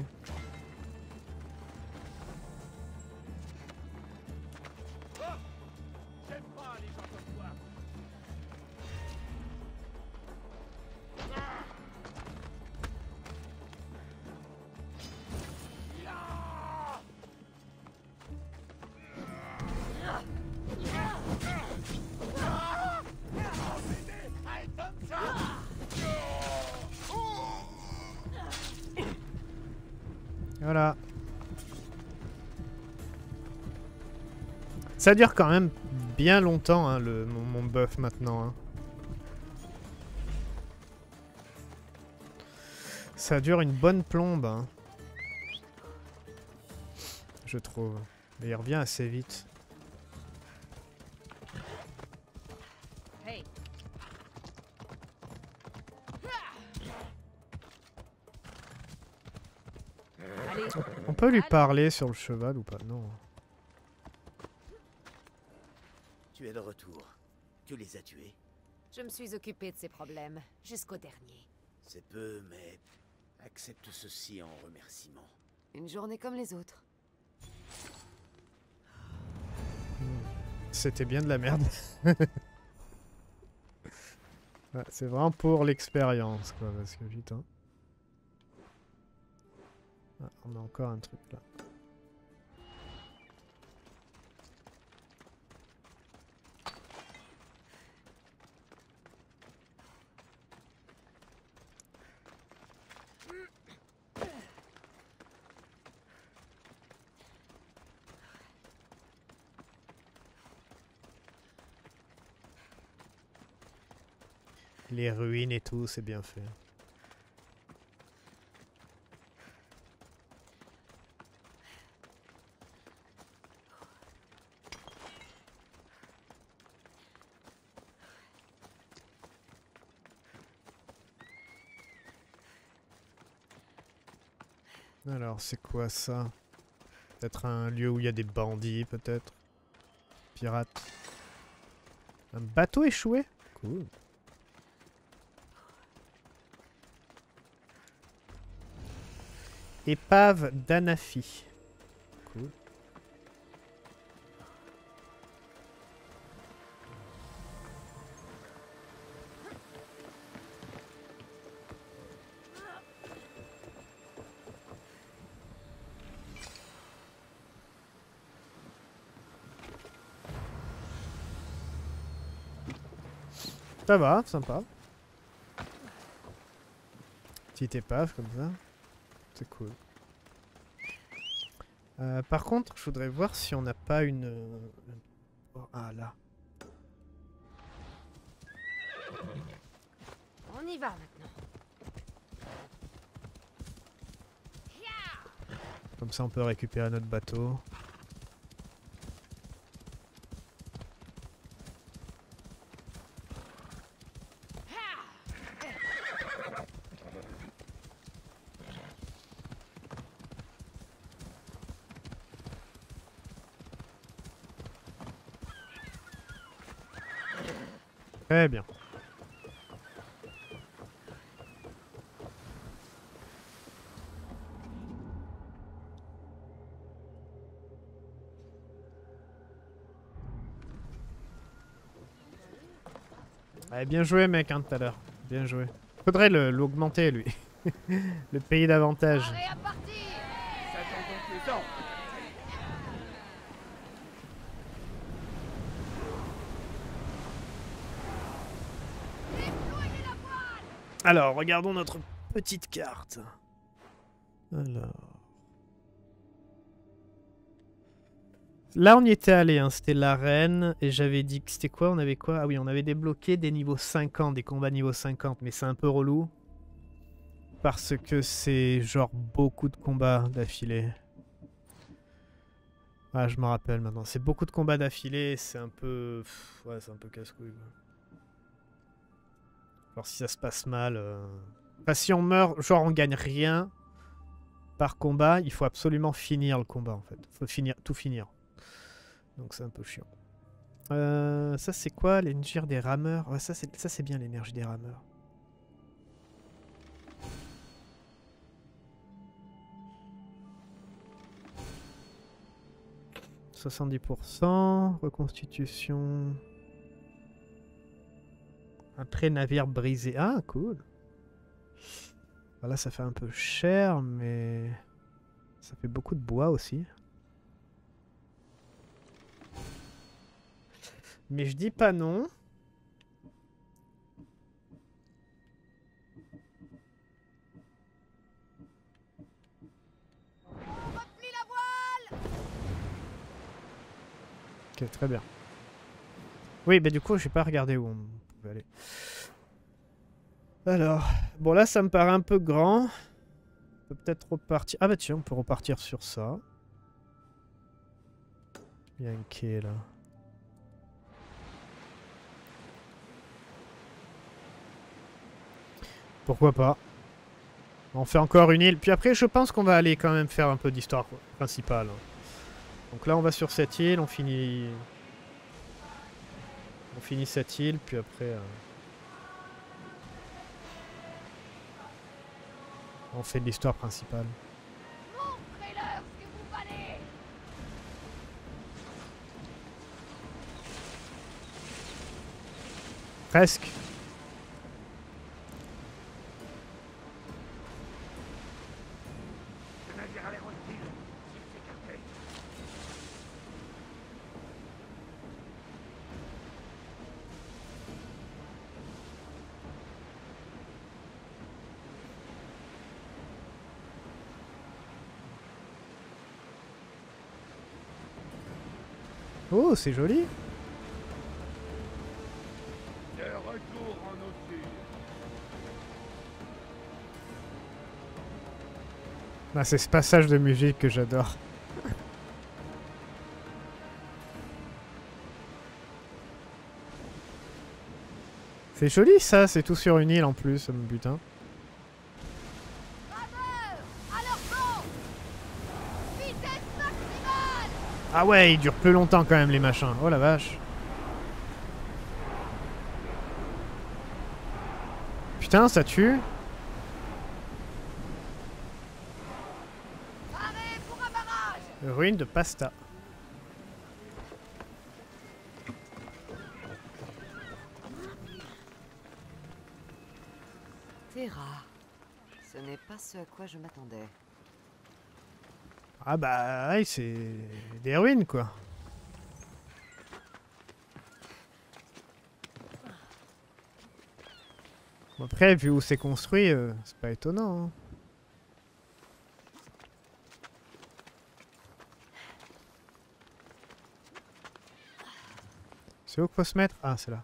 Ça dure quand même bien longtemps, hein, le, mon, mon buff maintenant. Hein. Ça dure une bonne plombe, hein. Je trouve. Mais il revient assez vite. On peut lui parler sur le cheval ou pas? Non. Tu es de retour. Tu les as tués? Je me suis occupé de ces problèmes, jusqu'au dernier. C'est peu, mais accepte ceci en remerciement. Une journée comme les autres. Mmh. C'était bien de la merde. Ouais, c'est vraiment pour l'expérience, quoi, parce que putain. Ah, on a encore un truc là. Les ruines et tout, c'est bien fait. Alors c'est quoi ça? Peut-être un lieu où il y a des bandits, peut-être? Pirates. Un bateau échoué? Cool. Épave d'Anafi. Cool. Ça va, sympa. Petite épave comme ça. C'est cool. Euh, par contre, je voudrais voir si on n'a pas une... Oh, ah là. On y va maintenant. Comme ça, on peut récupérer notre bateau. Très bien. Ouais, bien joué mec, hein, tout à l'heure. Bien joué. Faudrait l'augmenter lui. Le pays d'avantage. Alors, regardons notre petite carte. Alors... Là, on y était allé, hein. C'était l'arène, et j'avais dit que c'était quoi? On avait quoi? Ah oui, on avait débloqué des niveaux cinquante, des combats niveau cinquante, mais c'est un peu relou. Parce que c'est genre beaucoup de combats d'affilée. Ah, je m'en rappelle maintenant. C'est beaucoup de combats d'affilée, c'est un peu... Pff, ouais, c'est un peu casse-couille. Alors si ça se passe mal... Euh... Enfin, si on meurt, genre on gagne rien par combat, il faut absolument finir le combat en fait. Il faut finir, tout finir. Donc c'est un peu chiant. Euh, ça c'est quoi? L'énergie des rameurs? Ouais, ça c'est bien l'énergie des rameurs. soixante-dix pour cent, reconstitution... Un pré navire brisé. Ah, cool. Voilà, ça fait un peu cher, mais ça fait beaucoup de bois aussi. Mais je dis pas non. Ok, très bien. Oui, mais du coup, je n'ai pas regardé où on pouvait aller. Alors, bon là, ça me paraît un peu grand. On peut peut-être repartir... Ah bah tiens, on peut repartir sur ça. Il y a un quai là. Pourquoi pas? On fait encore une île. Puis après, je pense qu'on va aller quand même faire un peu d'histoire principale. Donc là, on va sur cette île, on finit... On finit cette île, puis après... Euh... On fait de l'histoire principale. Montrez-leur ce que vous valez. Presque. Oh, c'est joli. Ah, c'est ce passage de musique que j'adore. C'est joli ça, c'est tout sur une île en plus, mon putain. Ah ouais, ils durent plus longtemps quand même les machins. Oh la vache. Putain, ça tue. Ruine de Pasta. Terra, ce n'est pas ce à quoi je m'attendais. Ah bah ouais, c'est des ruines quoi. Bon, après vu où c'est construit, euh, c'est pas étonnant. Hein. C'est où qu'il faut se mettre? Ah c'est là.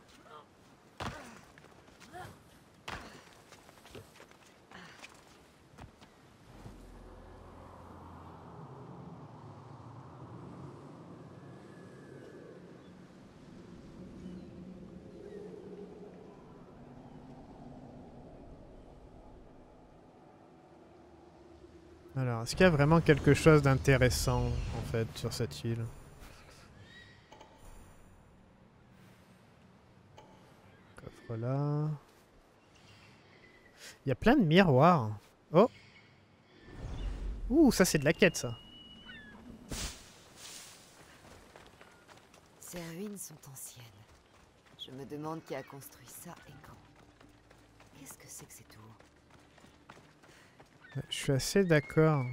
Alors, est-ce qu'il y a vraiment quelque chose d'intéressant, en fait, sur cette île? Coffre là... Il y a plein de miroirs. Oh! Ouh, ça c'est de la quête, ça. Ces ruines sont anciennes. Je me demande qui a construit ça et quand. Qu'est-ce que c'est que ces tours? Je suis assez d'accord.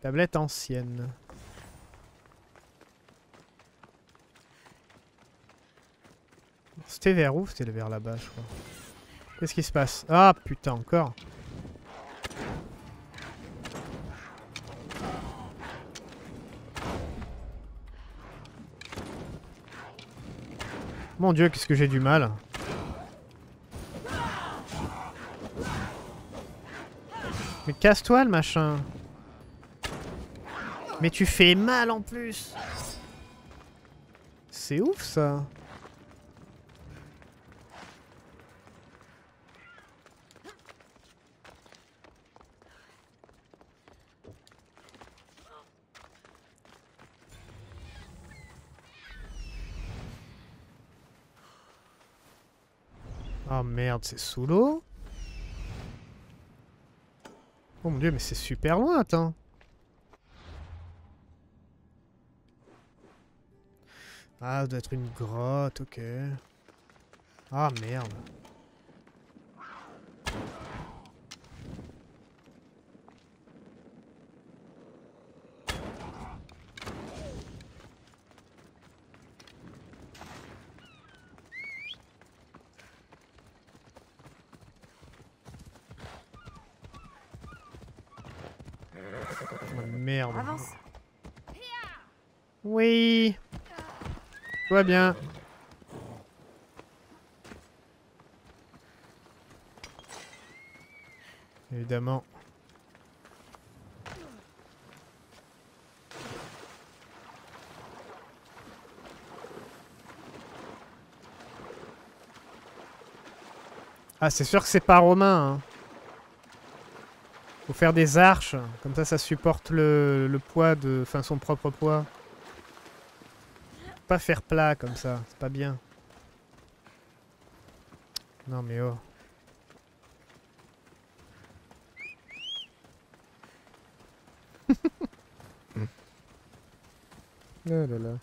Tablette ancienne. C'était vers où? C'était vers là-bas, je crois. Qu'est-ce qui se passe? Ah putain, encore. Mon dieu, qu'est-ce que j'ai du mal. Mais casse-toi le machin. Mais tu fais mal en plus. C'est ouf ça. Oh merde, c'est sous l'eau. Oh mon dieu, mais c'est super loin, attends. Ah, ça doit être une grotte, ok. Ah merde. Oh, merde. Avance. Oui. Tout va bien. Évidemment. Ah, c'est sûr que c'est pas romain. Hein. Faut faire des arches, comme ça ça supporte le, le poids de. Enfin son propre poids. Pas faire plat comme ça, c'est pas bien. Non mais oh. Oh là là.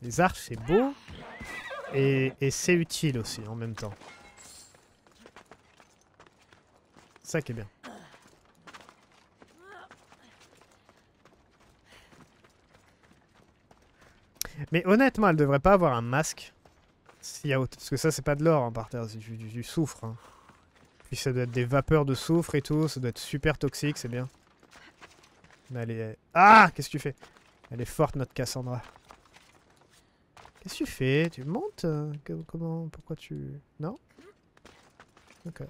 Les arches c'est beau et, et c'est utile aussi en même temps. Ça qui est bien. Mais honnêtement, elle devrait pas avoir un masque. S'il y a autre... Parce que ça c'est pas de l'or hein, par terre, c'est du, du, du soufre. Hein. Puis ça doit être des vapeurs de soufre et tout, ça doit être super toxique, c'est bien. Mais elle est... Ah, qu'est-ce que tu fais? Elle est forte notre Cassandra. Qu'est-ce que tu fais? Tu montes? Comment? Pourquoi tu... Non? Ok.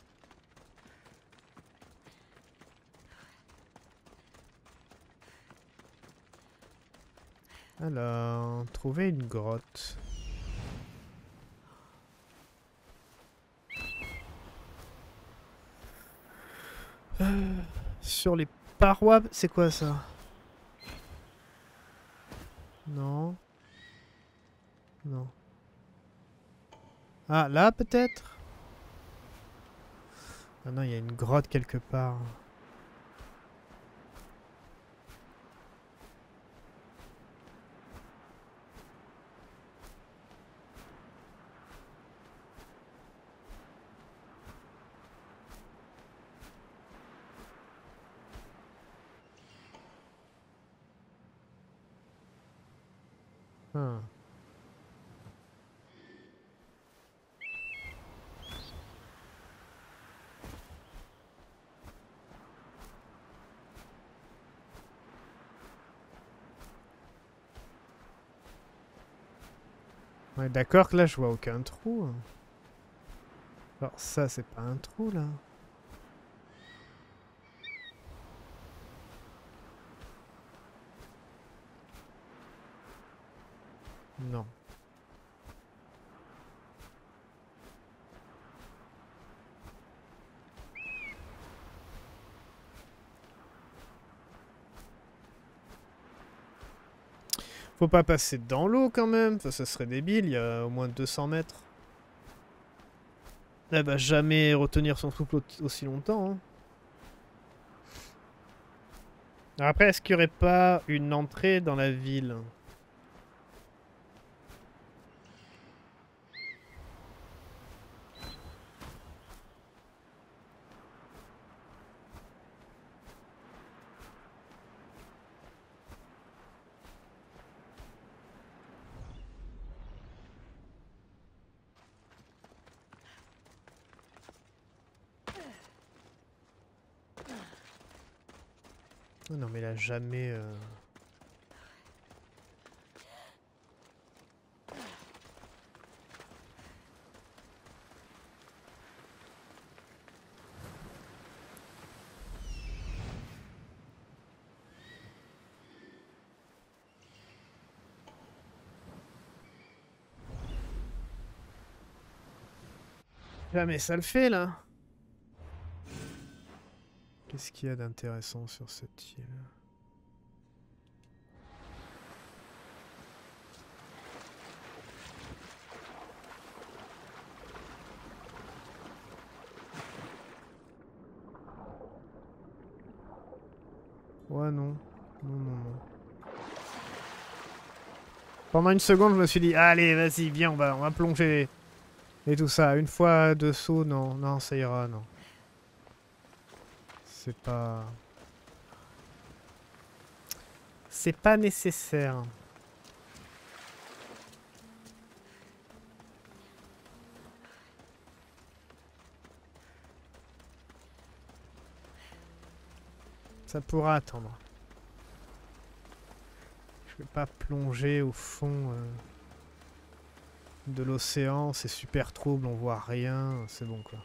Alors... Trouver une grotte. Euh, sur les parois... C'est quoi ça? Non... Non. Ah, là peut-être? Ah non, il y a une grotte quelque part. Ah. Ouais, d'accord que là je vois aucun trou. Alors ça c'est pas un trou là. Non. Faut pas passer dans l'eau quand même, enfin, ça serait débile, il y a au moins deux cents mètres. Elle va jamais retenir son souffle aussi longtemps. Hein. Alors après, est-ce qu'il n'y aurait pas une entrée dans la ville? Non mais là jamais... Euh... Jamais ça le fait là. Qu'est-ce qu'il y a d'intéressant sur cette île? Ouais, non. Non, non, non. Pendant une seconde, je me suis dit, allez, vas-y, viens, on va, on va plonger. Et tout ça. Une fois de saut, non, non, ça ira, non. C'est pas... C'est pas nécessaire. Ça pourra attendre. Je ne vais pas plonger au fond euh, de l'océan. C'est super trouble, on voit rien. C'est bon quoi.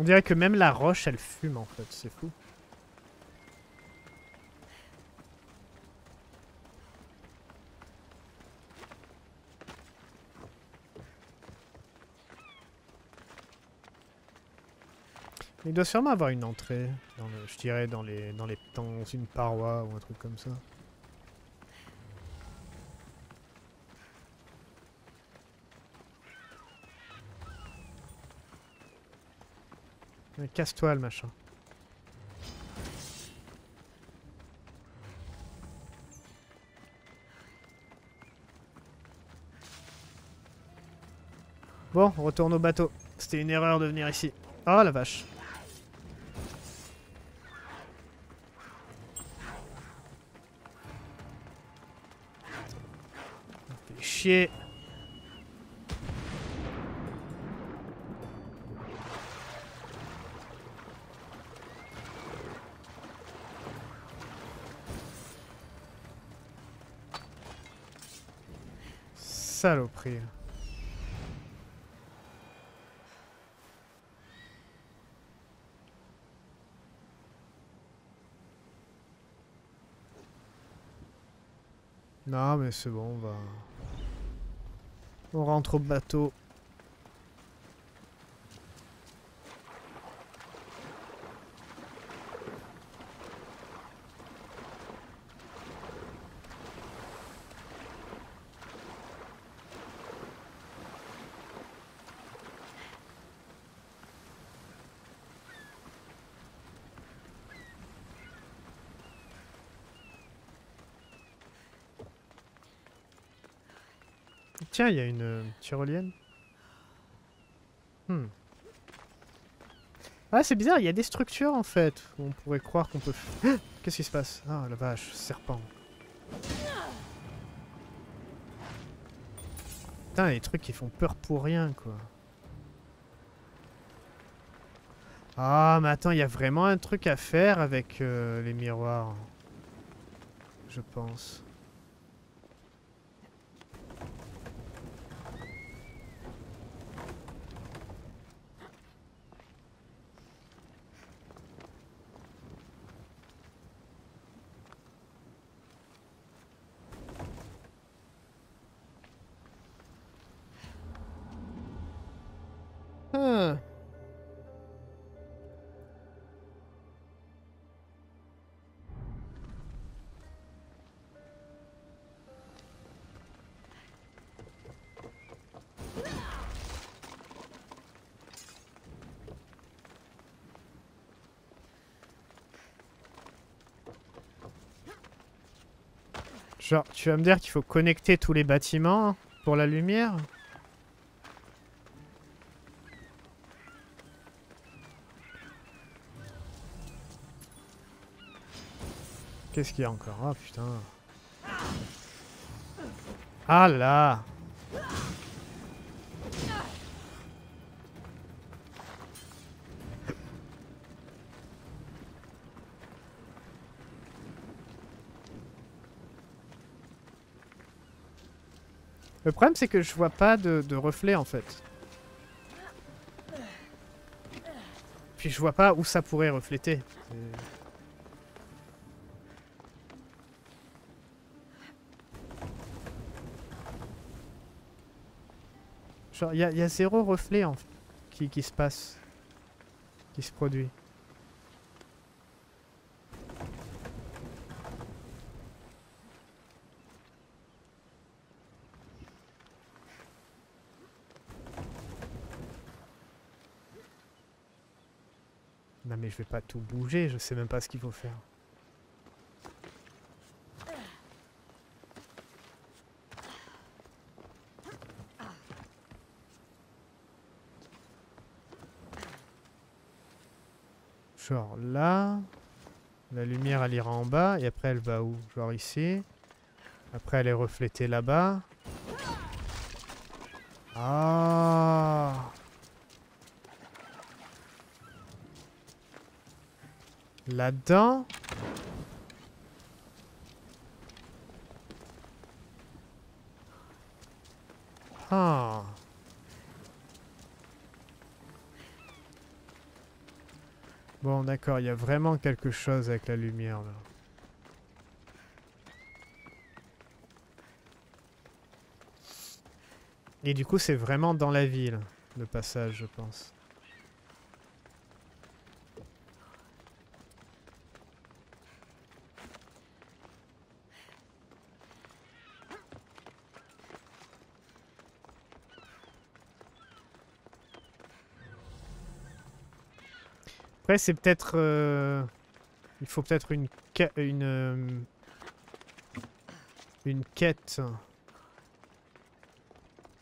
On dirait que même la roche, elle fume en fait, c'est fou. Il doit sûrement avoir une entrée, dans le, je dirais dans les, dans les dans une paroi ou un truc comme ça. Casse-toi le machin. Bon, on retourne au bateau. C'était une erreur de venir ici. Oh la vache. Ça fait chier. Saloperie. Non mais c'est bon, on va... On rentre au bateau. Tiens, il y a une euh, tyrolienne. Hmm. Ah, c'est bizarre, il y a des structures en fait. Où on pourrait croire qu'on peut... Qu'est-ce qui se passe? Ah, la vache, serpent. Putain, les trucs qui font peur pour rien, quoi. Ah, mais attends, il y a vraiment un truc à faire avec euh, les miroirs. Je pense. Genre, tu vas me dire qu'il faut connecter tous les bâtiments pour la lumière? Qu'est-ce qu'il y a encore? Ah putain. Ah là! Le problème, c'est que je vois pas de, de reflet en fait. Puis je vois pas où ça pourrait refléter. Genre, il y, y a zéro reflet en fait, qui, qui se passe, qui se produit. Je vais pas tout bouger, je sais même pas ce qu'il faut faire. genre là. La lumière, elle ira en bas. Et après, elle va où? Genre ici. Après, elle est reflétée là-bas. Ah! Là-dedans. Ah. Bon, d'accord, il y a vraiment quelque chose avec la lumière là. Et du coup, c'est vraiment dans la ville, le passage, je pense. Après, c'est peut-être... Euh, il faut peut-être une, une, euh, une quête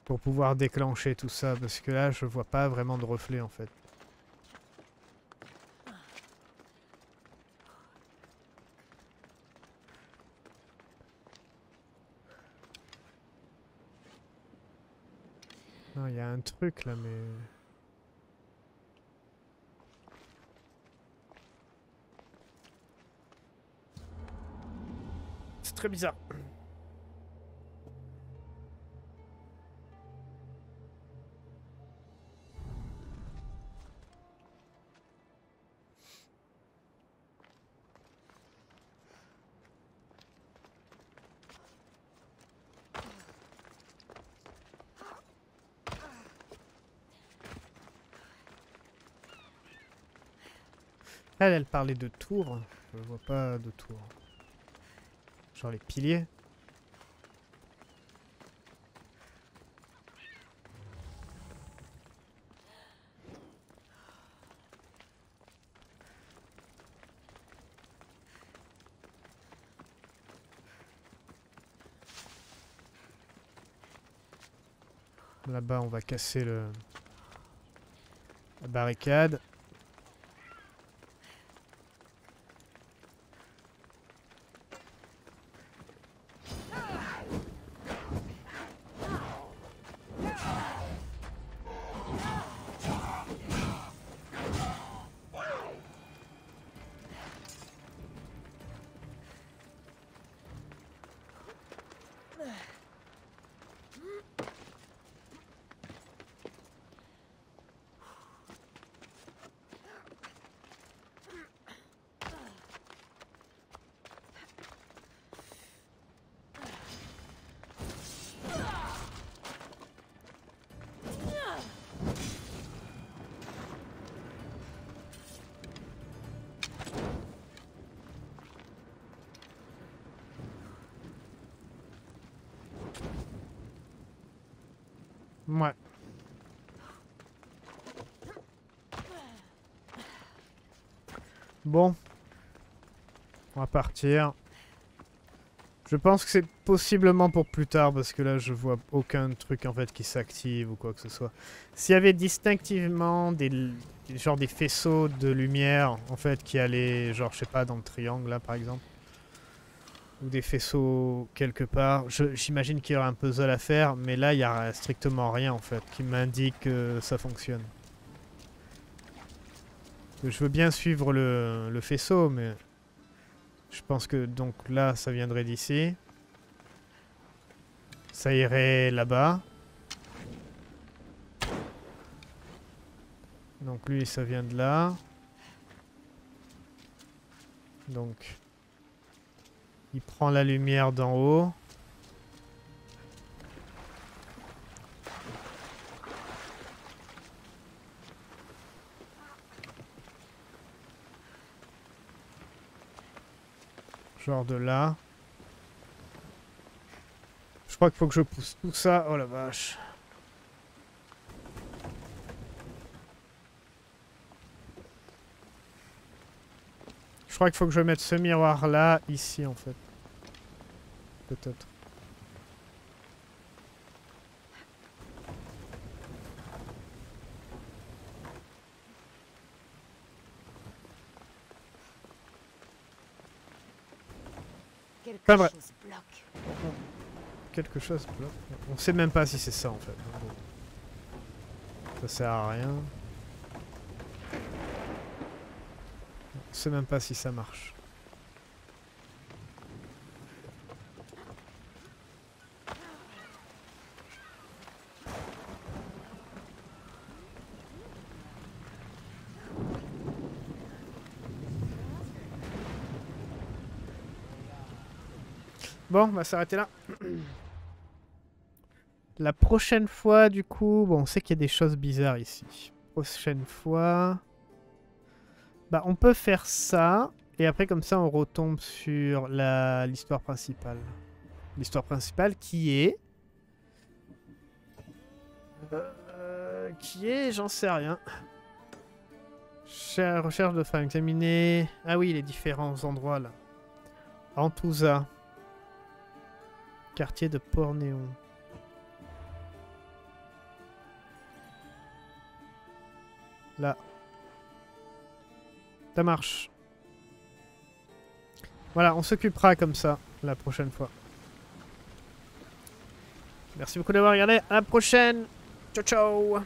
pour pouvoir déclencher tout ça, parce que là, je vois pas vraiment de reflet, en fait. Non, il y a un truc, là, mais... Très bizarre. Elle, elle parlait de tours. Je vois pas de tours. Genre les piliers. Là-bas, on va casser le... la barricade. Ouais. Bon. On va partir. Je pense que c'est possiblement pour plus tard parce que là je vois aucun truc en fait qui s'active ou quoi que ce soit. S'il y avait distinctivement des, des genre des faisceaux de lumière en fait qui allaient genre je sais pas dans le triangle là par exemple. Ou des faisceaux quelque part. J'imagine qu'il y aura un puzzle à faire, mais là il n'y a strictement rien en fait qui m'indique que ça fonctionne. Je veux bien suivre le, le faisceau, mais je pense que donc là ça viendrait d'ici. Ça irait là-bas. Donc lui ça vient de là. Donc... il prend la lumière d'en haut. Genre de là. Je crois qu'il faut que je pousse tout ça. Oh la vache. Je crois qu'il faut que je mette ce miroir là, ici en fait. Peut-être. Pas vrai. Quelque chose bloque. On sait même pas si c'est ça en fait. Ça sert à rien. On sait même pas si ça marche. Bon, on va s'arrêter là. La prochaine fois, du coup... Bon, on sait qu'il y a des choses bizarres ici. Prochaine fois... Bah, on peut faire ça. Et après, comme ça, on retombe sur la l'histoire principale. L'histoire principale qui est... Euh, qui est... J'en sais rien. Cher... Recherche de femmes examinées... Ah oui, les différents endroits, là. Anthousa. Quartier de Port-Néon. Là. Ça marche. Voilà, on s'occupera comme ça la prochaine fois. Merci beaucoup d'avoir regardé. À la prochaine. Ciao, ciao.